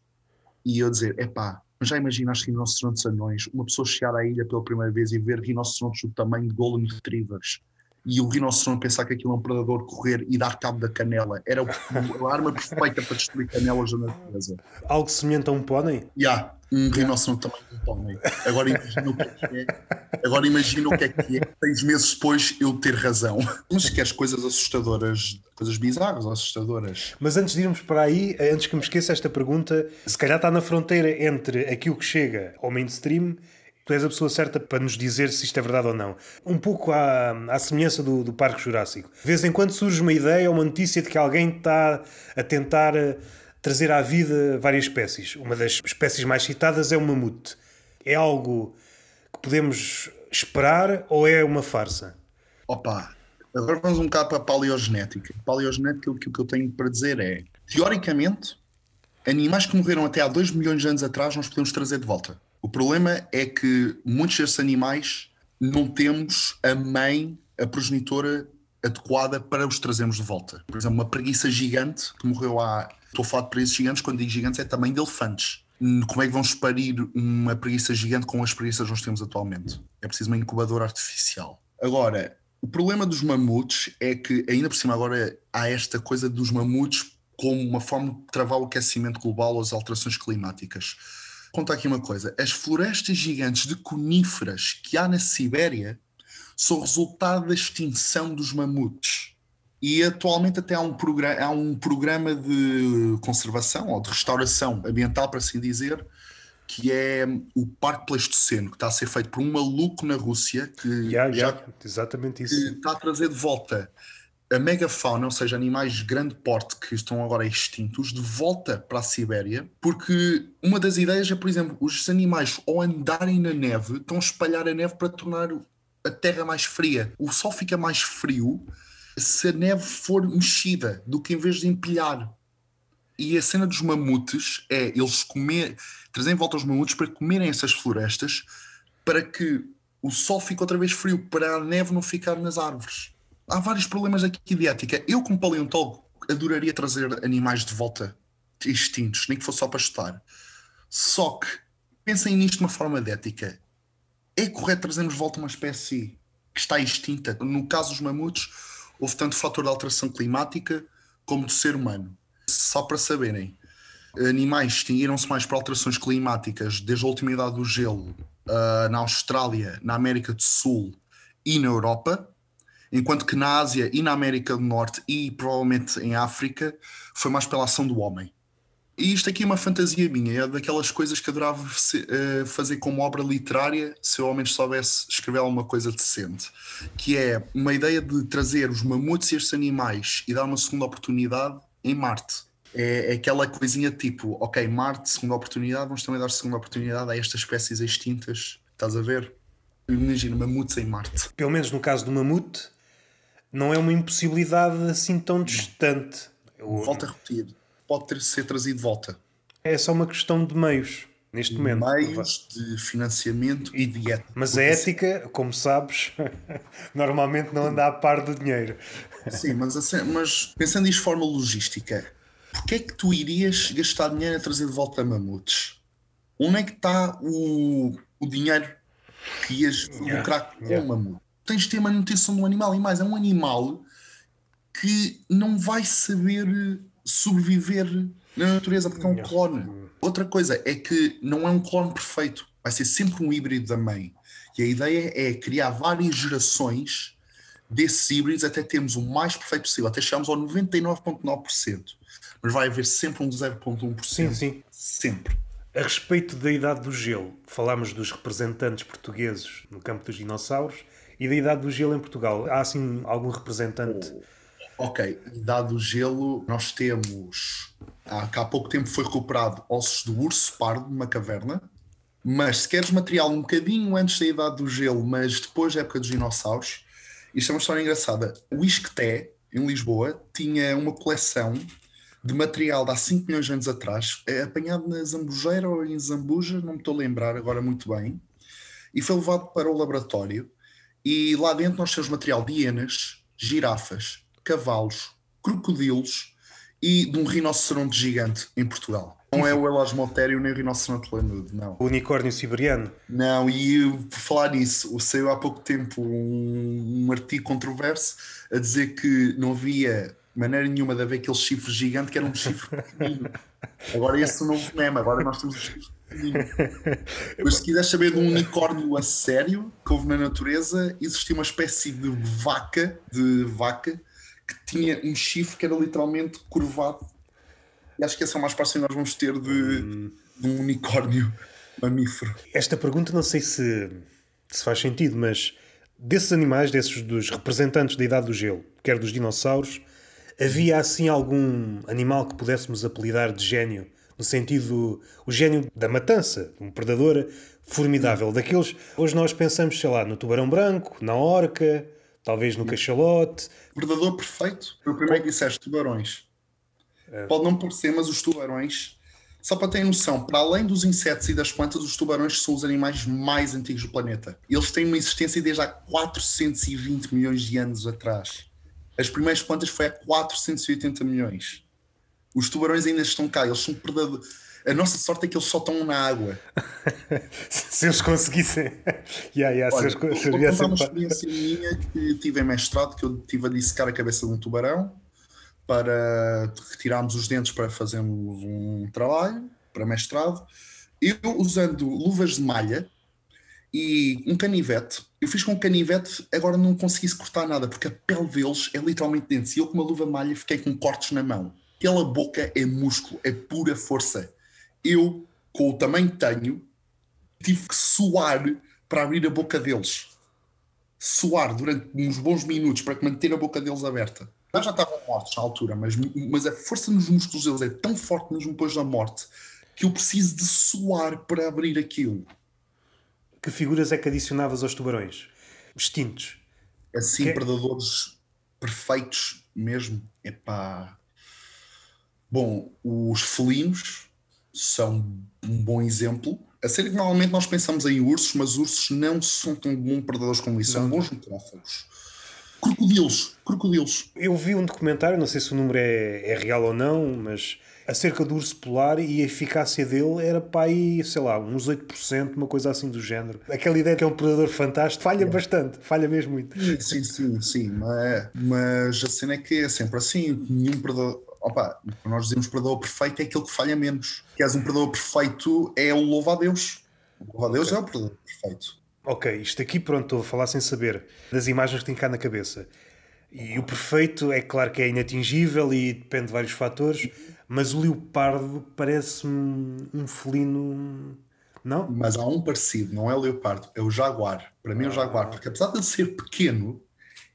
E eu a dizer, epá, já imaginaste rinocerontes anões? Uma pessoa chegar à ilha pela primeira vez e ver rinocerontes do tamanho de golden retrievers e o rinoceronte pensar que aquilo é um predador, correr e dar cabo da canela. Era a arma perfeita para destruir canelas da natureza. Algo semelhante a um pônei? Já, yeah, um rinoceronte yeah. também um pônei. Agora imagina o que é que é. Agora imagina o que é que é. Seis meses depois eu ter razão. Mas se queres coisas assustadoras, coisas bizarras ou assustadoras. Mas antes de irmos para aí, antes que me esqueça esta pergunta, se calhar está na fronteira entre aquilo que chega ao mainstream. Tu és a pessoa certa para nos dizer se isto é verdade ou não. Um pouco à, à semelhança do, do Parque Jurássico. De vez em quando surge uma ideia ou uma notícia de que alguém está a tentar trazer à vida várias espécies. Uma das espécies mais citadas é o mamute. É algo que podemos esperar ou é uma farsa? Opa, agora vamos um bocado para a paleogenética. Paleogenética, o que eu tenho para dizer é, teoricamente, animais que morreram até há dois milhões de anos atrás nós podemos trazer de volta. O problema é que muitos desses animais não temos a mãe, a progenitora adequada para os trazermos de volta. Por exemplo, uma preguiça gigante que morreu há... Estou a falar de preguiças gigantes, quando digo gigantes é também de elefantes. Como é que vamos parir uma preguiça gigante com as preguiças que nós temos atualmente? É preciso uma incubadora artificial. Agora, o problema dos mamutes é que, ainda por cima agora, há esta coisa dos mamutes como uma forma de travar o aquecimento global ou as alterações climáticas. Conta aqui uma coisa, as florestas gigantes de coníferas que há na Sibéria são resultado da extinção dos mamutes. E atualmente até há um, há um programa de conservação ou de restauração ambiental, para assim dizer, que é o Parque Pleistoceno, que está a ser feito por um maluco na Rússia, que yeah, já yeah, exatamente isso. Está a trazer de volta a megafauna, ou seja, animais de grande porte que estão agora extintos, de volta para a Sibéria, porque uma das ideias é, por exemplo, os animais ao andarem na neve, estão a espalhar a neve para tornar a terra mais fria. O sol fica mais frio se a neve for mexida, do que em vez de empilhar. E a cena dos mamutes é eles comer, trazem de volta os mamutes para comerem essas florestas, para que o sol fique outra vez frio, para a neve não ficar nas árvores. Há vários problemas aqui de ética. Eu, como paleontólogo, adoraria trazer animais de volta extintos, nem que fosse só para estudar. Só que, pensem nisto de uma forma de ética. É correto trazermos de volta uma espécie que está extinta? No caso dos mamutes, houve tanto fator de alteração climática como do ser humano. Só para saberem, animais extinguiram-se mais por alterações climáticas desde a última Idade do Gelo, uh, na Austrália, na América do Sul e na Europa. Enquanto que na Ásia e na América do Norte e provavelmente em África foi mais pela ação do homem. E isto aqui é uma fantasia minha, é daquelas coisas que adorava fazer como obra literária se eu ao menos soubesse escrever alguma coisa decente, que é uma ideia de trazer os mamutes e estes animais e dar uma segunda oportunidade em Marte. É aquela coisinha tipo, ok, Marte, segunda oportunidade, vamos também dar segunda oportunidade a estas espécies extintas, estás a ver? Imagina, mamutes em Marte. Pelo menos no caso do mamute, não é uma impossibilidade assim tão distante. Eu... Volto a repetir. Pode ter, ser trazido de volta. É só uma questão de meios, neste de momento. Meios de financiamento e de ética. Mas a ética, como sabes, normalmente não anda a par do dinheiro. Sim, mas, assim, mas pensando isto de forma logística, porquê é que tu irias gastar dinheiro a trazer de volta mamutes? Onde é que está o, o dinheiro que ias lucrar yeah. com yeah. o mamute? Tens de ter manutenção de um animal e mais, é um animal que não vai saber sobreviver na natureza porque é um clone. Outra coisa é que não é um clone perfeito, vai ser sempre um híbrido da mãe. E a ideia é criar várias gerações desses híbridos até termos o mais perfeito possível, até chegarmos ao noventa e nove vírgula nove por cento. Mas vai haver sempre um zero vírgula um por cento. Sim, sim. Sempre. A respeito da Idade do Gelo, falámos dos representantes portugueses no campo dos dinossauros. E da Idade do Gelo em Portugal? Há, assim, algum representante? Ok, Idade do Gelo, nós temos... Há, há pouco tempo foi recuperado ossos do urso pardo, numa caverna. Mas se queres material um bocadinho antes da Idade do Gelo, mas depois da época dos dinossauros, isto é uma história engraçada. O Isqueté, em Lisboa, tinha uma coleção de material de há cinco milhões de anos atrás, apanhado na Zambujeira ou em Zambuja, não me estou a lembrar agora muito bem, e foi levado para o laboratório. E lá dentro nós temos material de hienas, girafas, cavalos, crocodilos e de um rinoceronte gigante em Portugal. Não é o elasmotério nem o rinoceronte lanudo, não. O unicórnio siberiano. Não, e por falar nisso, saiu há pouco tempo um, um artigo controverso a dizer que não havia maneira nenhuma de haver aquele chifre gigante que era um chifre pequenino. Agora esse é o novo meme, agora nós temos um chifre. Mas se quiseres saber de um unicórnio a sério que houve na natureza, existia uma espécie de vaca, de vaca que tinha um chifre que era literalmente curvado. E acho que essa é a mais próxima que nós vamos ter de, de um unicórnio mamífero. Esta pergunta não sei se, se faz sentido, mas desses animais, desses dos representantes da Idade do Gelo, quer dos dinossauros, havia assim algum animal que pudéssemos apelidar de gênio no sentido, o gênio da matança, um predador formidável daqueles. Hoje nós pensamos, sei lá, no tubarão branco, na orca, talvez no cachalote. Predador perfeito. Eu primeiro disseste tubarões. É. Pode não parecer, mas os tubarões, só para ter noção, para além dos insetos e das plantas, os tubarões são os animais mais antigos do planeta. Eles têm uma existência desde há quatrocentos e vinte milhões de anos atrás. As primeiras plantas foi há quatrocentos e oitenta milhões. Os tubarões ainda estão cá, eles são predadores. A nossa sorte é que eles só estão na água. Se eles conseguissem. yeah, yeah, Olha, se eles conseguissem. Vou contar uma experiência minha que tive em mestrado, que eu tive a dissecar a cabeça de um tubarão para retirarmos os dentes para fazermos um trabalho para mestrado. Eu, usando luvas de malha e um canivete, eu fiz com o canivete, agora não conseguisse cortar nada, porque a pele deles é literalmente dentes. E eu, com uma luva de malha, fiquei com cortes na mão. Aquela boca é músculo, é pura força. Eu, com o tamanho que tenho, tive que suar para abrir a boca deles. Suar durante uns bons minutos para manter a boca deles aberta. Nós já estavam mortos à altura, mas, mas a força nos músculos deles é tão forte mesmo depois da morte que eu preciso de suar para abrir aquilo. Que figuras é que adicionavas aos tubarões? Extintos. Assim, que... predadores perfeitos mesmo. Epá. Bom, os felinos... são um bom exemplo. A série que normalmente nós pensamos em ursos, mas ursos não são tão bons predadores como isso. São bons metrófagos. Crocodilos, crocodilos. Eu vi um documentário, não sei se o número é, é real ou não, mas acerca do urso polar, e a eficácia dele era para aí, sei lá, uns oito por cento, uma coisa assim do género. Aquela ideia que é um predador fantástico falha é. bastante, falha mesmo muito. Sim, sim, sim. Mas, mas a cena é que é sempre assim, nenhum predador... Opa, nós dizemos predador perfeito é aquele que falha menos. Que és um predador perfeito é o louva a Deus. O louva a Deus okay. é o predador perfeito. Ok, isto aqui, pronto, estou a falar sem saber das imagens que tenho cá na cabeça. E o perfeito é claro que é inatingível e depende de vários fatores, mas o leopardo parece-me um felino... Não? Mas há um parecido, não é o leopardo, é o jaguar. Para mim é o jaguar, porque apesar de ele ser pequeno,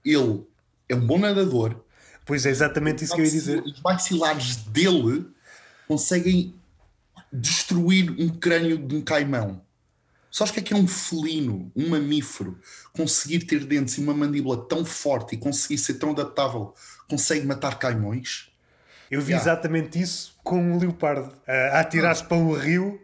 ele é um bom nadador. Pois é, exatamente isso que eu ia dizer. Os maxilares dele conseguem destruir um crânio de um caimão. Sabes o que é que é um felino, um mamífero, conseguir ter dentes e uma mandíbula tão forte e conseguir ser tão adaptável, consegue matar caimões? Eu vi yeah. exatamente isso com um leopardo, a atirar-se para um rio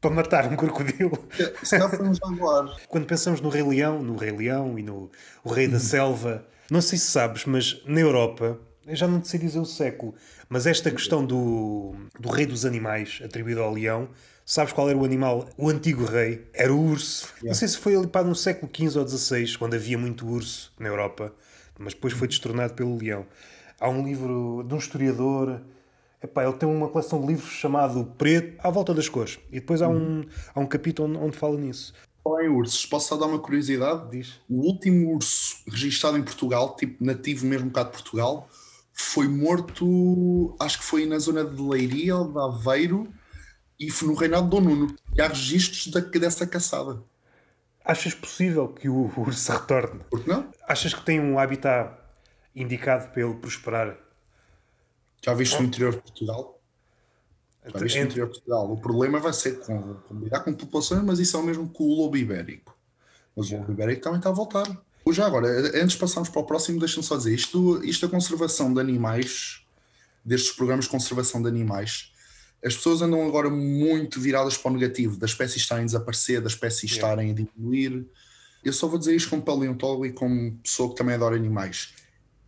para matar um crocodilo. Se calhar foi um jaguar. Quando pensamos no Rei Leão, no Rei Leão e no o Rei da Selva... Não sei se sabes, mas na Europa, eu já não sei dizer o século, mas esta questão do, do rei dos animais atribuído ao leão, sabes qual era o animal? O antigo rei era o urso. Yeah. Não sei se foi ali para no século quinze ou dezasseis, quando havia muito urso na Europa, mas depois foi destronado pelo leão. Há um livro de um historiador, epá, ele tem uma coleção de livros chamado Preto, à volta das cores, e depois há um, há um capítulo onde fala nisso. Falar em ursos, posso só dar uma curiosidade? Diz. O último urso registado em Portugal, tipo nativo mesmo cá de Portugal, foi morto, acho que foi na zona de Leiria ou de Aveiro, e foi no reinado de Dom Nuno. E há registros da, dessa caçada. Achas possível que o urso retorne? Por que não? Achas que tem um habitat indicado para ele prosperar? Já viste no interior de Portugal? Entre... O problema vai ser com, com lidar com populações, mas isso é o mesmo que o lobo ibérico. Mas o lobo ibérico também está a voltar. Já agora, antes de passarmos para o próximo, deixa-me só dizer isto, isto é conservação de animais, destes programas de conservação de animais. As pessoas andam agora muito viradas para o negativo, das espécies estarem a desaparecer, das espécies estarem a diminuir. Eu só vou dizer isto como paleontólogo e como pessoa que também adora animais.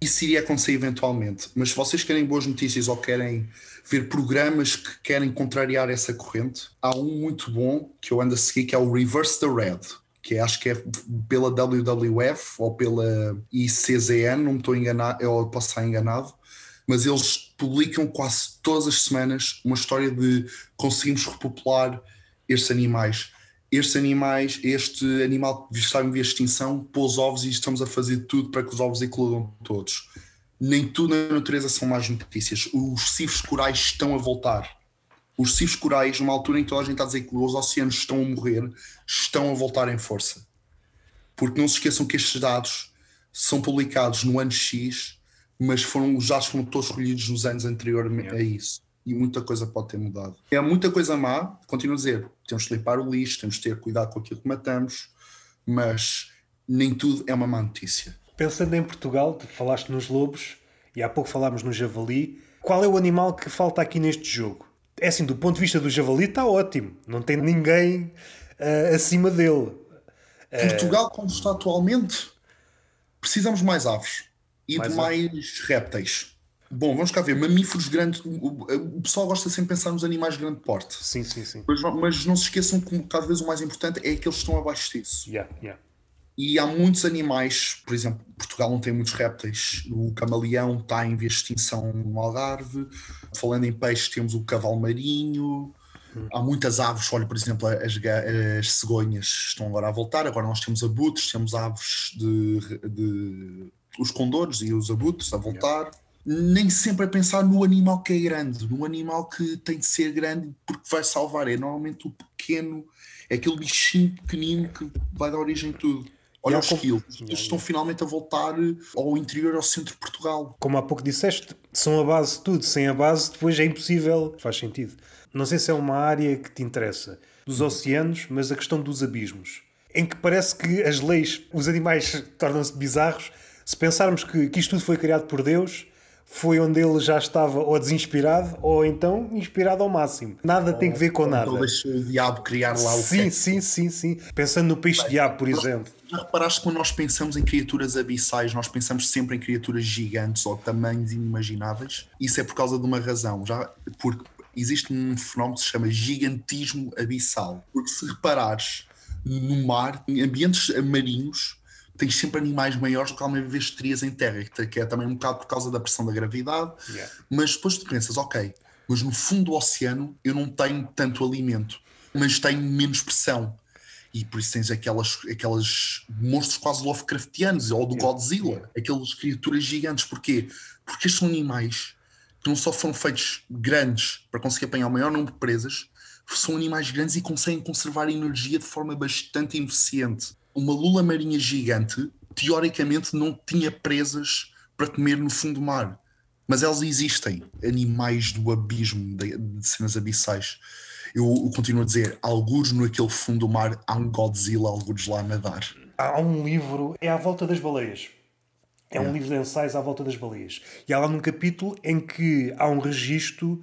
Isso iria acontecer eventualmente, mas se vocês querem boas notícias ou querem ver programas que querem contrariar essa corrente, há um muito bom que eu ando a seguir, que é o Reverse the Red, que acho que é pela W W F ou pela I C Z N, não me estou enganado, eu posso estar enganado, mas eles publicam quase todas as semanas uma história de conseguimos repopular estes animais. Estes animais, este animal que está em via de extinção, pôs ovos e estamos a fazer tudo para que os ovos eclodam todos. Nem tudo na natureza são más notícias. Os recifes corais estão a voltar. Os recifes corais, numa altura em que toda a gente está a dizer que os oceanos estão a morrer, estão a voltar em força. Porque não se esqueçam que estes dados são publicados no ano X, mas foram, os dados foram todos colhidos nos anos anteriores a isso. e muita coisa pode ter mudado. É muita coisa má, continuo a dizer, temos de limpar o lixo, temos de ter cuidado com aquilo que matamos, mas nem tudo é uma má notícia. Pensando em Portugal, falaste nos lobos e há pouco falámos no javali. Qual é o animal que falta aqui neste jogo? É assim, do ponto de vista do javali está ótimo, não tem ninguém uh, acima dele. Portugal, uh... como está atualmente, precisamos de mais aves e mais de mais aves. Répteis. Bom, vamos cá ver, mamíferos grandes, o pessoal gosta sempre de pensar nos animais de grande porte. Sim, sim, sim. Mas, mas não se esqueçam que cada vez o mais importante é que eles estão abaixo disso. Yeah, yeah. E há muitos animais, por exemplo, Portugal não tem muitos répteis, o camaleão está em vias de extinção no Algarve, falando em peixes temos o cavalo marinho, hum. há muitas aves, olha por exemplo as, as cegonhas estão agora a voltar, agora nós temos abutres, temos aves de, de os condores e os abutres a voltar. Yeah. Nem sempre a pensar no animal que é grande, no animal que tem de ser grande porque vai salvar, é normalmente o pequeno, é aquele bichinho pequenino que vai dar origem a tudo. Olha os quilos, eles estão finalmente a voltar ao interior, ao centro de Portugal. Como há pouco disseste, são a base de tudo, sem a base depois é impossível, faz sentido. Não sei se é uma área que te interessa, dos oceanos, mas a questão dos abismos, em que parece que as leis, os animais tornam-se bizarros, se pensarmos que, que isto tudo foi criado por Deus... Foi onde ele já estava ou desinspirado ou então inspirado ao máximo. Nada oh, tem que ver com nada. Ele deixou o diabo criar lá o sim, tempo. Sim, sim, sim. Pensando no peixe diabo, por exemplo. Já reparaste que quando nós pensamos em criaturas abissais, nós pensamos sempre em criaturas gigantes ou tamanhos inimagináveis? Isso é por causa de uma razão. Já, porque existe um fenómeno que se chama gigantismo abissal. Porque se reparares, no mar, em ambientes marinhos, tens sempre animais maiores do que alguma vez terias em terra, que é também um bocado por causa da pressão da gravidade, yeah. Mas depois tu pensas, ok, mas no fundo do oceano eu não tenho tanto alimento, mas tenho menos pressão, e por isso tens aquelas, aquelas monstros quase Lovecraftianos, ou do yeah. Godzilla, yeah. aquelas criaturas gigantes, porquê? Porque estes são animais que não só foram feitos grandes para conseguir apanhar o maior número de presas, são animais grandes e conseguem conservar a energia de forma bastante eficiente. Uma lula marinha gigante, teoricamente, não tinha presas para comer no fundo do mar. Mas elas existem. Animais do abismo, de, de cenas abissais. Eu, eu continuo a dizer, algures naquele fundo do mar, há um Godzilla, algures lá a nadar. Há um livro, é à volta das baleias. É, é um livro de ensaios à volta das baleias. E há lá num capítulo em que há um registro...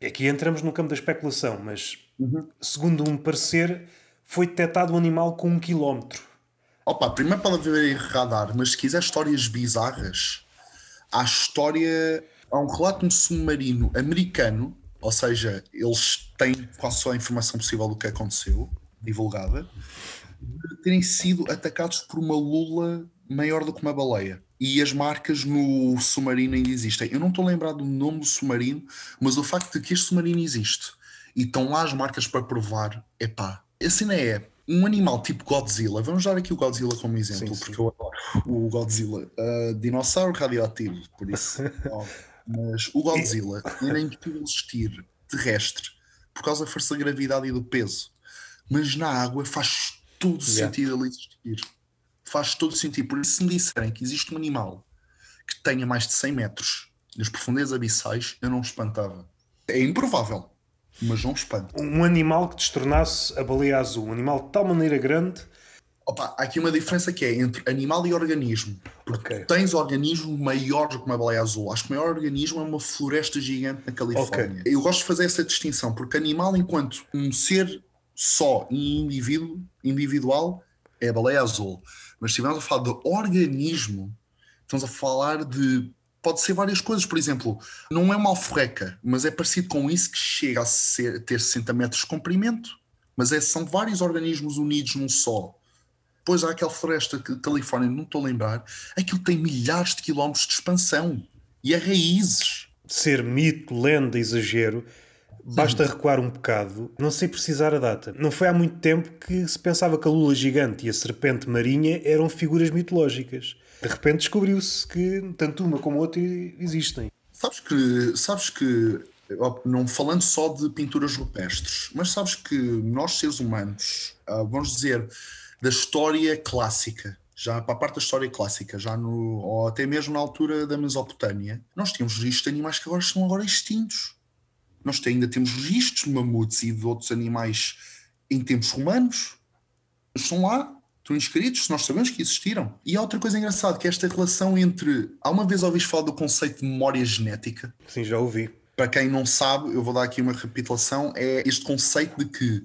Aqui entramos no campo da especulação, mas uhum. segundo um parecer... Foi detectado um animal com um quilómetro. Opa, primeiro pode haver radar, mas se quiser histórias bizarras, há história... Há um relato de um submarino americano, ou seja, eles têm quase só a informação possível do que aconteceu, divulgada, de terem sido atacados por uma lula maior do que uma baleia. E as marcas no submarino ainda existem. Eu não estou lembrado do nome do submarino, mas o facto de que este submarino existe e estão lá as marcas para provar, é pá. A cena é, um animal tipo Godzilla, vamos dar aqui o Godzilla como exemplo, sim, sim. porque eu adoro o Godzilla, uh, dinossauro radioativo, por isso, não. Mas o Godzilla era impossível existir terrestre, por causa da força da gravidade e do peso, mas na água faz todo yeah. sentido ele existir, faz todo sentido, por isso se me disserem que existe um animal que tenha mais de cem metros nas profundezas abissais, eu não me espantava, é improvável. Mas não espanta. Um animal que destornasse a baleia azul. Um animal de tal maneira grande... Opa, há aqui uma diferença que é entre animal e organismo. Porque okay. tens organismo maior do que uma baleia azul. Acho que o maior organismo é uma floresta gigante na Califórnia. Okay. Eu gosto de fazer essa distinção, porque animal enquanto um ser só e indivíduo, individual é a baleia azul. Mas se estivermos a falar de organismo, estamos a falar de... Pode ser várias coisas, por exemplo, não é uma alforreca, mas é parecido com isso que chega a ser, ter sessenta metros de comprimento, mas é, são vários organismos unidos num só. Depois há aquela floresta de Califórnia, não estou a lembrar, aquilo tem milhares de quilómetros de expansão e é raízes. Ser mito, lenda, exagero, basta Sim. recuar um bocado, não sei precisar a data. Não foi há muito tempo que se pensava que a lula gigante e a serpente marinha eram figuras mitológicas. De repente descobriu-se que tanto uma como a outra existem. Sabes que, sabes que, não falando só de pinturas rupestres, mas sabes que nós seres humanos, vamos dizer, da história clássica, já para a parte da história clássica, já no, ou até mesmo na altura da Mesopotâmia, nós tínhamos visto animais que agora estão agora extintos. nós ainda temos registros de mamutes e de outros animais em tempos romanos. Eles estão lá, estão inscritos, nós sabemos que existiram. E há outra coisa engraçada, que é esta relação entre... Há uma vez ouviste falar do conceito de memória genética? Sim, já ouvi. Para quem não sabe, eu vou dar aqui uma recapitulação, é este conceito de que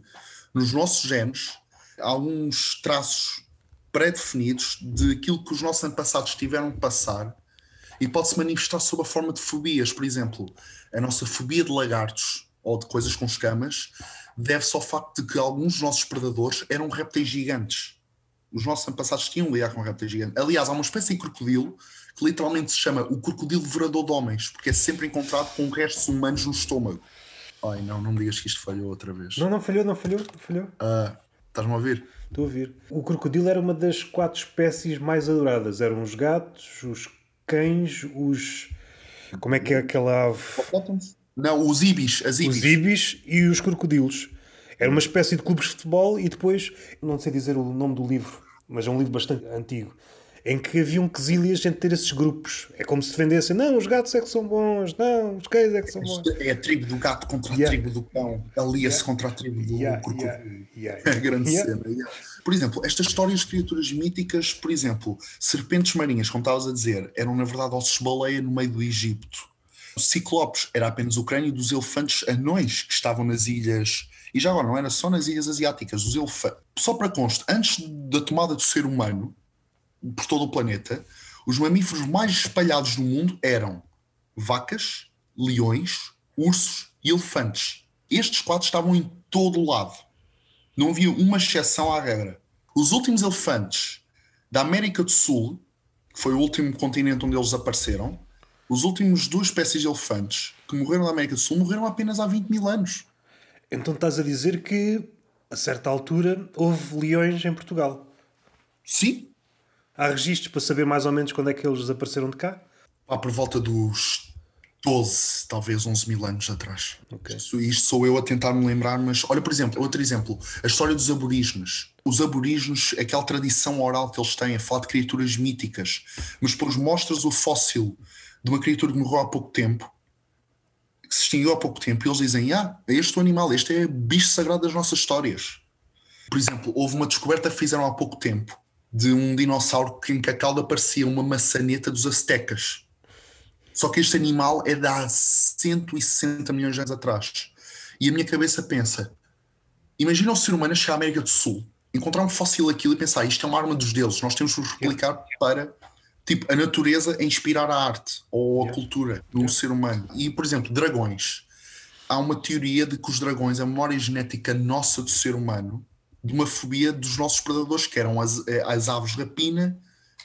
nos nossos genes há uns traços pré-definidos de aquilo que os nossos antepassados tiveram de passar e pode-se manifestar sob a forma de fobias. Por exemplo, a nossa fobia de lagartos ou de coisas com escamas deve-se ao facto de que alguns dos nossos predadores eram répteis gigantes. Os nossos antepassados tinham de lidar com répteis gigantes. Aliás, há uma espécie de crocodilo que literalmente se chama o crocodilo devorador de homens, porque é sempre encontrado com restos humanos no estômago. Ai, não, não me digas que isto falhou outra vez. Não, não falhou, não falhou, falhou. Ah, estás-me a ouvir? Estou a ouvir. O crocodilo era uma das quatro espécies mais adoradas. Eram os gatos, os cães, os... Como é que é aquela ave? Não, os ibis. As ibis. Os ibis e os crocodilos. Era uma espécie de clubes de futebol e depois, não sei dizer o nome do livro, mas é um livro bastante antigo, em que haviam quesílias entre ter esses grupos. É como se defendessem, não, os gatos é que são bons, não, os cães é que são bons. É a tribo do gato contra yeah. a tribo do cão, alia-se yeah. contra a tribo do yeah. crocodilo. Yeah. Yeah. Yeah. A grande yeah. cena. Yeah. Por exemplo, estas histórias de criaturas míticas, por exemplo, serpentes marinhas, como estavas a dizer, eram na verdade ossos de baleia no meio do Egito. O Ciclopes era apenas o crânio dos elefantes anões que estavam nas ilhas, e já agora não era só nas ilhas asiáticas, os elefantes. Só para conste, antes da tomada do ser humano, por todo o planeta, os mamíferos mais espalhados no mundo eram vacas, leões, ursos e elefantes. Estes quatro estavam em todo o lado. Não havia uma exceção à regra. Os últimos elefantes da América do Sul, que foi o último continente onde eles apareceram, os últimos duas espécies de elefantes que morreram na América do Sul morreram apenas há vinte mil anos. Então estás a dizer que, a certa altura, houve leões em Portugal? Sim. Há registros para saber mais ou menos quando é que eles desapareceram de cá? Ah, por volta dos doze, talvez onze mil anos atrás. Okay. Isto, isto sou eu a tentar me lembrar, mas... Olha, por exemplo, outro exemplo. A história dos aborígenes. Os aborígenes, aquela tradição oral que eles têm a falar de criaturas míticas, mas depois mostras o fóssil de uma criatura que morreu há pouco tempo, que se extinguiu há pouco tempo, e eles dizem, ah, é este o animal, este é o bicho sagrado das nossas histórias. Por exemplo, houve uma descoberta que fizeram há pouco tempo de um dinossauro que em que a cauda parecia uma maçaneta dos aztecas. Só que este animal é de há cento e sessenta milhões de anos atrás. E a minha cabeça pensa, imagina um ser humano chegar à América do Sul, encontrar um fóssil aquilo e pensar, isto é uma arma dos deuses, nós temos que replicar para... Tipo, a natureza a inspirar a arte ou a yeah. cultura do yeah. ser humano. E, por exemplo, dragões. Há uma teoria de que os dragões, a memória genética nossa do ser humano, de uma fobia dos nossos predadores, que eram as, as aves de rapina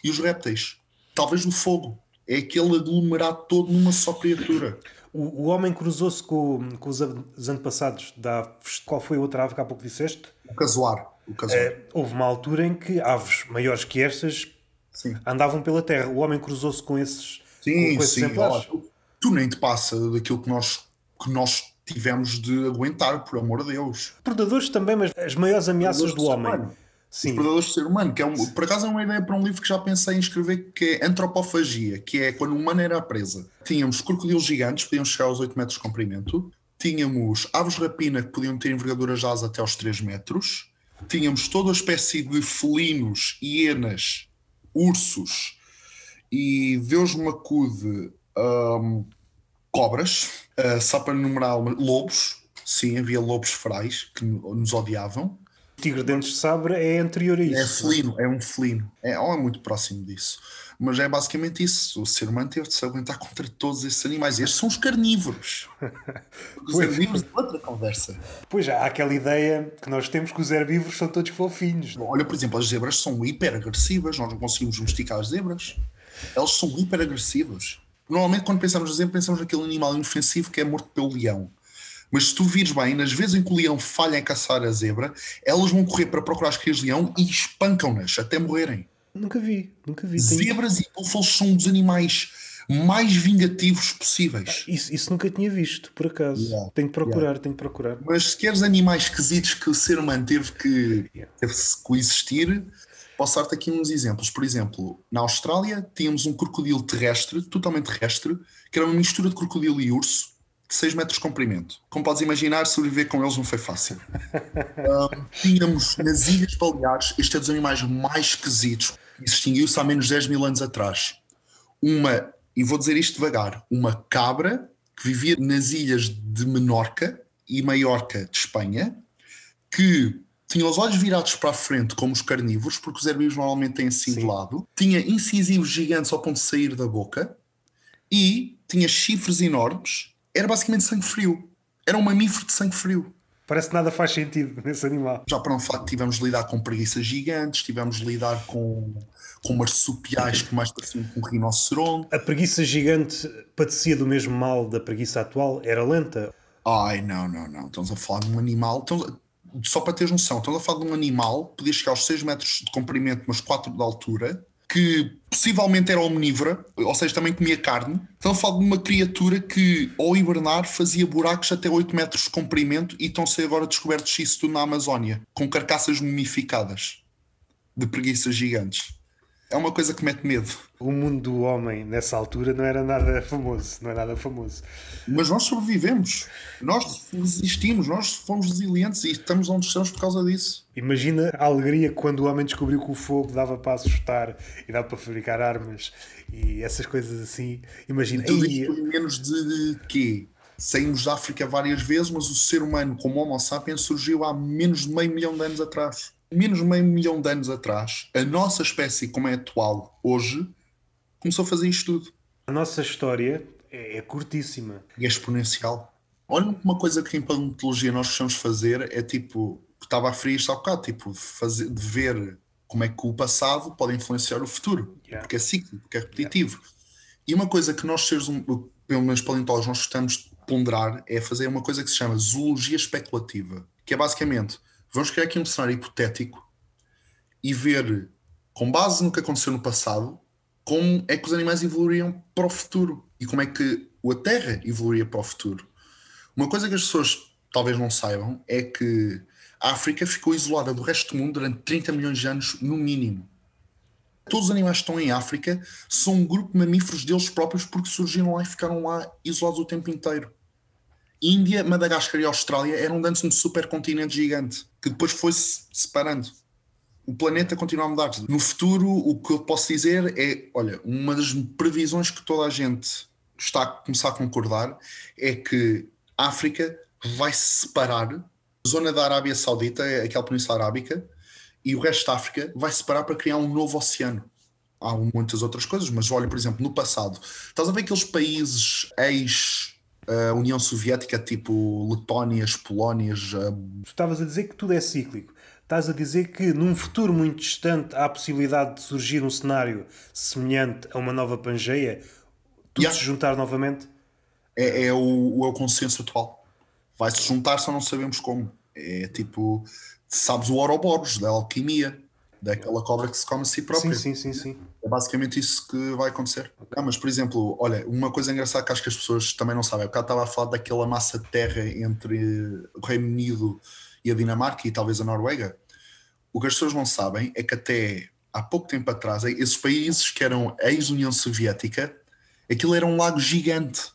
e os répteis. Talvez do fogo. É aquele aglomerado todo numa só criatura. O, o homem cruzou-se com, com os antepassados da ave. Qual foi a outra ave que há pouco disseste? O casuar. O casuar. É, houve uma altura em que aves maiores que estas... Sim. Andavam pela terra, o homem cruzou-se com esses, sim, com esses sim, exemplares. Ó, tu nem te passa daquilo que nós, que nós tivemos de aguentar, por amor de Deus. Predadores também, mas as maiores ameaças do homem. Sim. Os predadores do ser humano, que é um, por acaso é uma ideia para um livro que já pensei em escrever, que é Antropofagia, que é quando o humano era a presa. Tínhamos crocodilos gigantes, podiam chegar aos oito metros de comprimento, tínhamos aves de rapina que podiam ter envergaduras de asa até aos três metros, tínhamos toda a espécie de felinos, hienas, ursos e Deus me acude, um, cobras, uh, só para numerar uma, lobos, sim, havia lobos ferais que nos odiavam. O tigre dentes de sabre é anterior a isso. É felino, é um felino, é, ou é muito próximo disso. Mas é basicamente isso, o ser humano teve de se aguentar contra todos esses animais. Estes são os carnívoros. Os herbívoros é outra conversa. Pois há aquela ideia que nós temos que os herbívoros são todos fofinhos. Olha, por exemplo, as zebras são hiperagressivas, nós não conseguimos domesticar as zebras. Elas são hiperagressivas. Normalmente quando pensamos na zebra, pensamos naquele animal inofensivo que é morto pelo leão. Mas se tu vires bem, nas vezes em que o leão falha em caçar a zebra, elas vão correr para procurar as crias de leão e espancam-nas até morrerem. Nunca vi, nunca vi. Zebras e búfalos são um dos animais mais vingativos possíveis. Isso, isso nunca tinha visto, por acaso. Yeah, tenho que procurar, yeah. tenho que procurar. Mas se queres animais esquisitos que o ser humano teve que yeah. teve coexistir, posso dar-te aqui uns exemplos. Por exemplo, na Austrália tínhamos um crocodilo terrestre, totalmente terrestre, que era uma mistura de crocodilo e urso, de seis metros de comprimento. Como podes imaginar, sobreviver com eles não foi fácil. uh, tínhamos nas Ilhas Baleares estes dos animais mais esquisitos, que extinguiu-se há menos de dez mil anos atrás. Uma, e vou dizer isto devagar, uma cabra que vivia nas ilhas de Menorca e Maiorca de Espanha, que tinha os olhos virados para a frente como os carnívoros, porque os herbívoros normalmente têm assim de lado, tinha incisivos gigantes ao ponto de sair da boca e tinha chifres enormes, era basicamente sangue frio, era um mamífero de sangue frio. Parece que nada faz sentido nesse animal. Já para um facto, tivemos de lidar com preguiças gigantes, tivemos de lidar com, com marsupiais que mais pareciam com um rinoceronte. A preguiça gigante padecia do mesmo mal da preguiça atual? Era lenta? Ai, não, não, não. Estamos a falar de um animal... Estamos... Só para teres noção, estamos a falar de um animal que podia chegar aos seis metros de comprimento, mas quatro de altura, que possivelmente era omnívora, ou seja, também comia carne. Estamos a falar de uma criatura que, ao hibernar, fazia buracos até oito metros de comprimento e estão a ser agora descobertos isso tudo na Amazónia, com carcaças mumificadas de preguiças gigantes. É uma coisa que mete medo. O mundo do homem, nessa altura, não era nada famoso. Não era nada famoso. Mas nós sobrevivemos. Nós resistimos. Nós fomos resilientes e estamos onde estamos por causa disso. Imagina a alegria quando o homem descobriu que o fogo dava para assustar e dava para fabricar armas e essas coisas assim. Imagina. Tudo isto em menos de, de quê? Saímos da África várias vezes, mas o ser humano, como Homo sapiens, surgiu há menos de meio milhão de anos atrás. Menos de meio milhão de anos atrás, a nossa espécie, como é atual hoje, começou a fazer isto tudo. A nossa história é curtíssima. E é exponencial. Olha, uma coisa que em paleontologia nós precisamos fazer é tipo, que estava a referir isto há bocado, tipo, fazer, de ver como é que o passado pode influenciar o futuro. Yeah. Porque é cíclico, porque é repetitivo. Yeah. E uma coisa que nós, seres, pelo menos paleontólogos, nós gostamos de ponderar é fazer uma coisa que se chama zoologia especulativa, que é basicamente... Vamos criar aqui um cenário hipotético e ver, com base no que aconteceu no passado, como é que os animais evoluiriam para o futuro e como é que a Terra evoluiria para o futuro. Uma coisa que as pessoas talvez não saibam é que a África ficou isolada do resto do mundo durante trinta milhões de anos, no mínimo. Todos os animais que estão em África são um grupo de mamíferos deles próprios porque surgiram lá e ficaram lá isolados o tempo inteiro. Índia, Madagascar e Austrália eram antes um supercontinente gigante que depois foi-se separando. O planeta continua a mudar. No futuro, o que eu posso dizer é, olha, uma das previsões que toda a gente está a começar a concordar é que a África vai se separar, a zona da Arábia Saudita, aquela Península Arábica, e o resto da África vai se separar para criar um novo oceano. Há muitas outras coisas, mas olha, por exemplo, no passado, estás a ver aqueles países ex- a União Soviética, tipo Letónias, Polónias... Uh... Tu estavas a dizer que tudo é cíclico. Estás a dizer que num futuro muito distante há a possibilidade de surgir um cenário semelhante a uma nova Pangeia? Tudo yeah. se juntar novamente? É, é, o, é o consenso atual. Vai-se juntar, só não sabemos como. É tipo... Sabes o Ouroboros, da alquimia. Daquela cobra que se come a si própria. Sim, sim, sim, sim. É basicamente isso que vai acontecer. Ah, mas, por exemplo, olha, uma coisa engraçada que acho que as pessoas também não sabem. Eu cá estava a falar daquela massa de terra entre o Reino Unido e a Dinamarca e talvez a Noruega. O que as pessoas não sabem é que até há pouco tempo atrás, esses países que eram ex-União Soviética, aquilo era um lago gigante.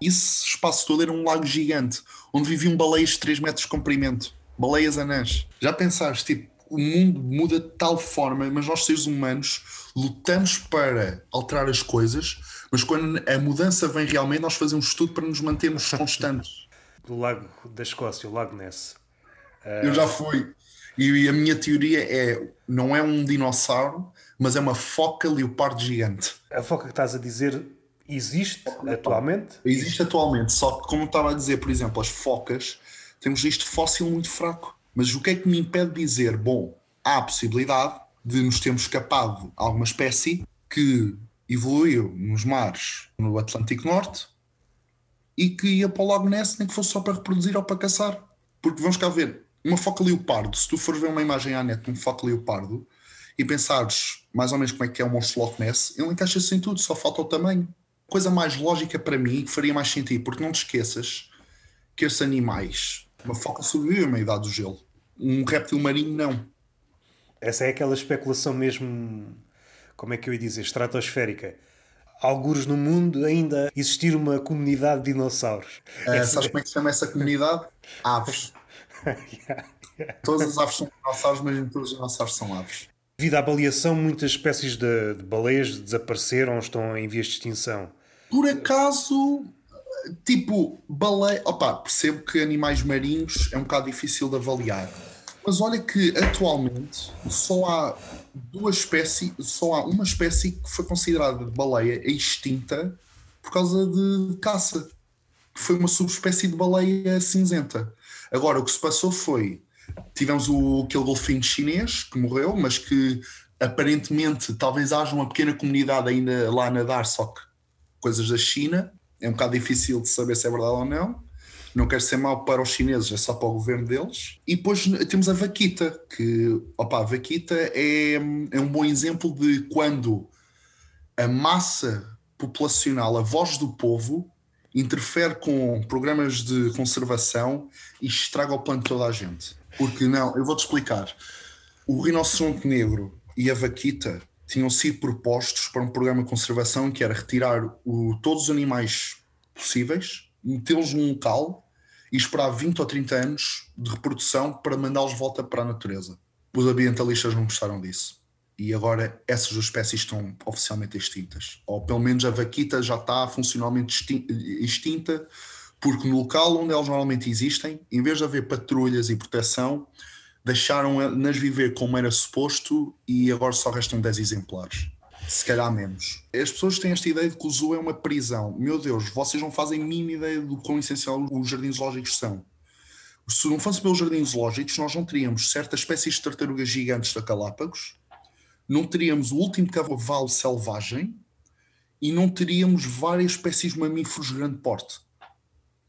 Esse espaço todo era um lago gigante, onde viviam baleias de três metros de comprimento. Baleias anãs. Já pensaste, tipo, o mundo muda de tal forma, mas nós, seres humanos, lutamos para alterar as coisas, mas quando a mudança vem realmente, nós fazemos tudo para nos mantermos constantes. Do lago da Escócia, o Loch Ness. Uh... Eu já fui. E a minha teoria é, não é um dinossauro, mas é uma foca leopardo gigante. A foca que estás a dizer existe atualmente? Existe atualmente, só que, como eu estava a dizer, por exemplo, as focas, temos isto fóssil muito fraco. Mas o que é que me impede de dizer? Bom, há a possibilidade de nos termos escapado a alguma espécie que evoluiu nos mares no Atlântico Norte e que ia para o Loch Ness, nem que fosse só para reproduzir ou para caçar. Porque vamos cá ver, uma foca leopardo, se tu fores ver uma imagem à net de um foca leopardo e pensares mais ou menos como é que é o monstro Loch Ness, ele encaixa-se em tudo, só falta o tamanho. A coisa mais lógica para mim, que faria mais sentido, porque não te esqueças que esses animais... Uma foca sobreviveu na Idade do Gelo. Um réptil marinho, não. Essa é aquela especulação mesmo, como é que eu ia dizer, estratosférica. algures no mundo, ainda existir uma comunidade de dinossauros. Uh, sabes como é que se chama essa comunidade? Aves. yeah, yeah. Todas as aves são dinossauros, mas todos os dinossauros são aves. Devido à avaliação, muitas espécies de, de baleias desapareceram ou estão em vias de extinção. Por acaso, tipo, baleia... Opa, percebo que animais marinhos é um bocado difícil de avaliar. Mas olha que atualmente só há duas espécies, só há uma espécie que foi considerada de baleia extinta por causa de caça, que foi uma subespécie de baleia cinzenta. Agora, o que se passou foi, tivemos o, aquele golfinho chinês que morreu, mas que aparentemente talvez haja uma pequena comunidade ainda lá a nadar, só que coisas da China, é um bocado difícil de saber se é verdade ou não. Não quero ser mau para os chineses, é só para o governo deles. E depois temos a vaquita, que, opa, a vaquita é, é um bom exemplo de quando a massa populacional, a voz do povo, interfere com programas de conservação e estraga o plano de toda a gente. Porque, não, eu vou-te explicar. O rinoceronte negro e a vaquita tinham sido propostos para um programa de conservação que era retirar o, todos os animais possíveis, metê-los num local e esperar vinte ou trinta anos de reprodução para mandá-los de volta para a natureza. Os ambientalistas não gostaram disso. E agora essas duas espécies estão oficialmente extintas. Ou pelo menos a vaquita já está funcionalmente extinta, porque no local onde elas normalmente existem, em vez de haver patrulhas e proteção, deixaram-nas viver como era suposto e agora só restam dez exemplares. Se calhar menos. As pessoas têm esta ideia de que o zoo é uma prisão. Meu Deus, vocês não fazem a mínima ideia do quão essencial os jardins zoológicos são. Se não fosse pelos jardins zoológicos, nós não teríamos certas espécies de tartarugas gigantes da Galápagos, não teríamos o último cavalo selvagem e não teríamos várias espécies de mamíferos de grande porte.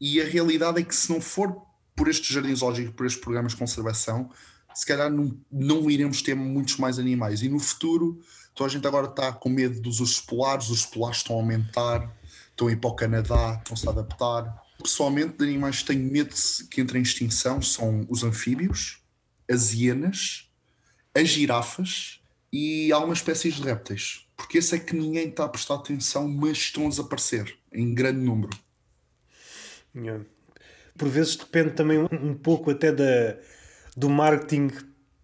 E a realidade é que se não for por estes jardins zoológicos, por estes programas de conservação, se calhar não, não iremos ter muitos mais animais. E no futuro... Então a gente agora está com medo dos ursos polares, os ursos polares estão a aumentar, estão a ir para o Canadá, estão-se a adaptar. Pessoalmente, de animais que tenho medo que entrem em extinção são os anfíbios, as hienas, as girafas e algumas espécies de répteis. Porque esse é que ninguém está a prestar atenção, mas estão a desaparecer em grande número. Yeah. Por vezes depende também um pouco até da, do marketing.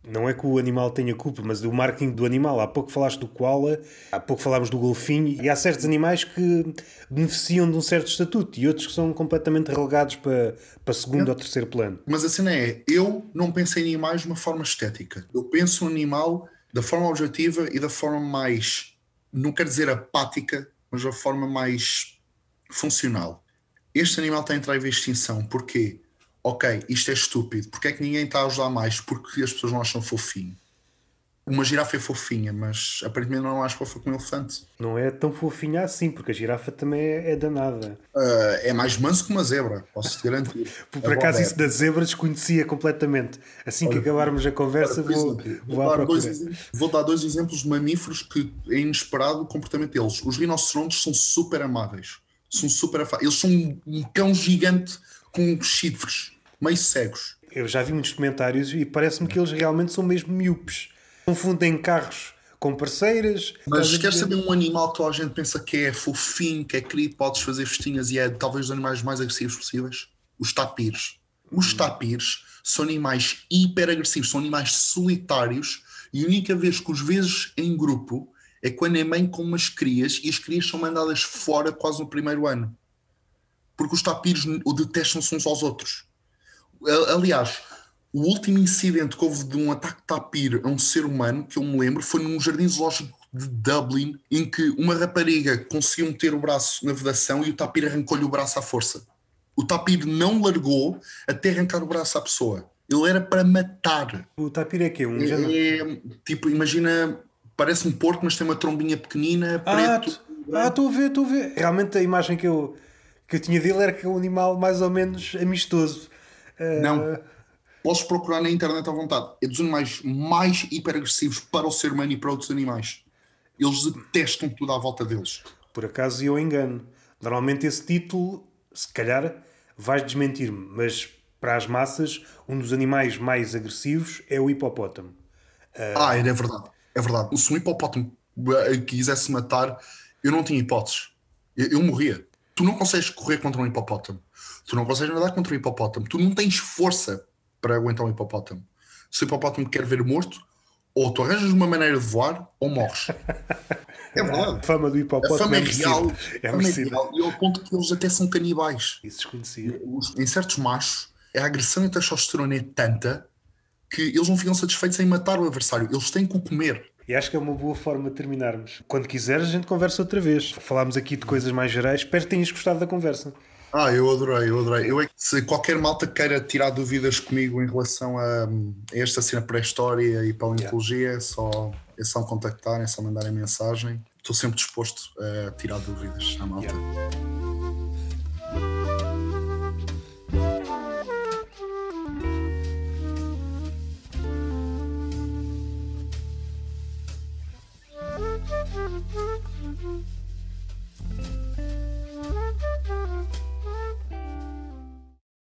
Não é que o animal tenha culpa, mas do marketing do animal. Há pouco falaste do koala, há pouco falámos do golfinho, e há certos animais que beneficiam de um certo estatuto e outros que são completamente relegados para, para segundo eu, ou terceiro plano. Mas a cena é, eu não penso em animais de uma forma estética. Eu penso no animal da forma objetiva e da forma mais, não quero dizer apática, mas da forma mais funcional. Este animal está a entrar em extinção. Porquê? Ok, isto é estúpido. Porquê é que ninguém está a ajudar mais? Porque as pessoas não acham fofinho. Uma girafa é fofinha, mas aparentemente não é mais fofa que um elefante. Não é tão fofinha assim, porque a girafa também é danada. Uh, é mais manso que uma zebra, posso-te garantir. Por, por acaso isso da zebra desconhecia completamente. Assim que Olha, acabarmos a conversa para, vou, vou, vou, dar dois, vou dar dois exemplos de mamíferos que é inesperado o comportamento deles. Os rinocerontes são super amáveis. São super afa- Eles são um, um cão gigante com chifres, meio cegos. Eu já vi muitos comentários e parece-me que eles realmente são mesmo miúpes. Confundem carros com parceiras. Mas queres saber um animal que toda a gente pensa que é fofinho, que é querido, podes fazer festinhas e é talvez dos animais mais agressivos possíveis? Os tapires. Os tapires são animais hiperagressivos, são animais solitários e a única vez que os vês em grupo é quando é mãe com umas crias e as crias são mandadas fora quase no primeiro ano. Porque os tapires detestam-se uns aos outros. Aliás, o último incidente que houve de um ataque de tapir a um ser humano, que eu me lembro, foi num jardim zoológico de Dublin, em que uma rapariga conseguiu meter o braço na vedação e o tapir arrancou-lhe o braço à força. O tapir não largou até arrancar o braço à pessoa. Ele era para matar. O tapir é quê? Um é, tipo, imagina, parece um porco, mas tem uma trombinha pequenina, ah, preto. Ah, estou a ver, estou a ver. Realmente a imagem que eu... que eu tinha dele era que é um animal mais ou menos amistoso. Não. Uh... Podes procurar na internet à vontade. É dos animais mais hiperagressivos para o ser humano e para outros animais. Eles detestam tudo à volta deles. Por acaso eu engano. Normalmente esse título, se calhar, vais desmentir-me, mas para as massas, um dos animais mais agressivos é o hipopótamo. Uh... Ah, é verdade. É verdade. Se um hipopótamo quisesse matar... eu não tinha hipóteses. Eu, eu morria. Tu não consegues correr contra um hipopótamo. Tu não consegues nadar contra um hipopótamo. Tu não tens força para aguentar um hipopótamo. Se o hipopótamo quer ver morto, ou tu arranjas uma maneira de voar ou morres. É verdade. A fama do hipopótamo, a fama é real. É a fama é real. E ao ponto que eles até são canibais. Isso desconhecia. Em certos machos, a agressão e a testosterona é tanta que eles não ficam satisfeitos em matar o adversário. Eles têm que o comer. E acho que é uma boa forma de terminarmos. Quando quiseres, a gente conversa outra vez. Falámos aqui de coisas mais gerais. Espero que tenhas gostado da conversa. Ah, eu adorei, eu adorei. Eu é que, se qualquer malta queira tirar dúvidas comigo em relação a, a esta cena pré-história e paleontologia, yeah. é, só, é só me contactarem, é só mandarem mensagem. Estou sempre disposto a tirar dúvidas à malta. Yeah. Mm-hmm.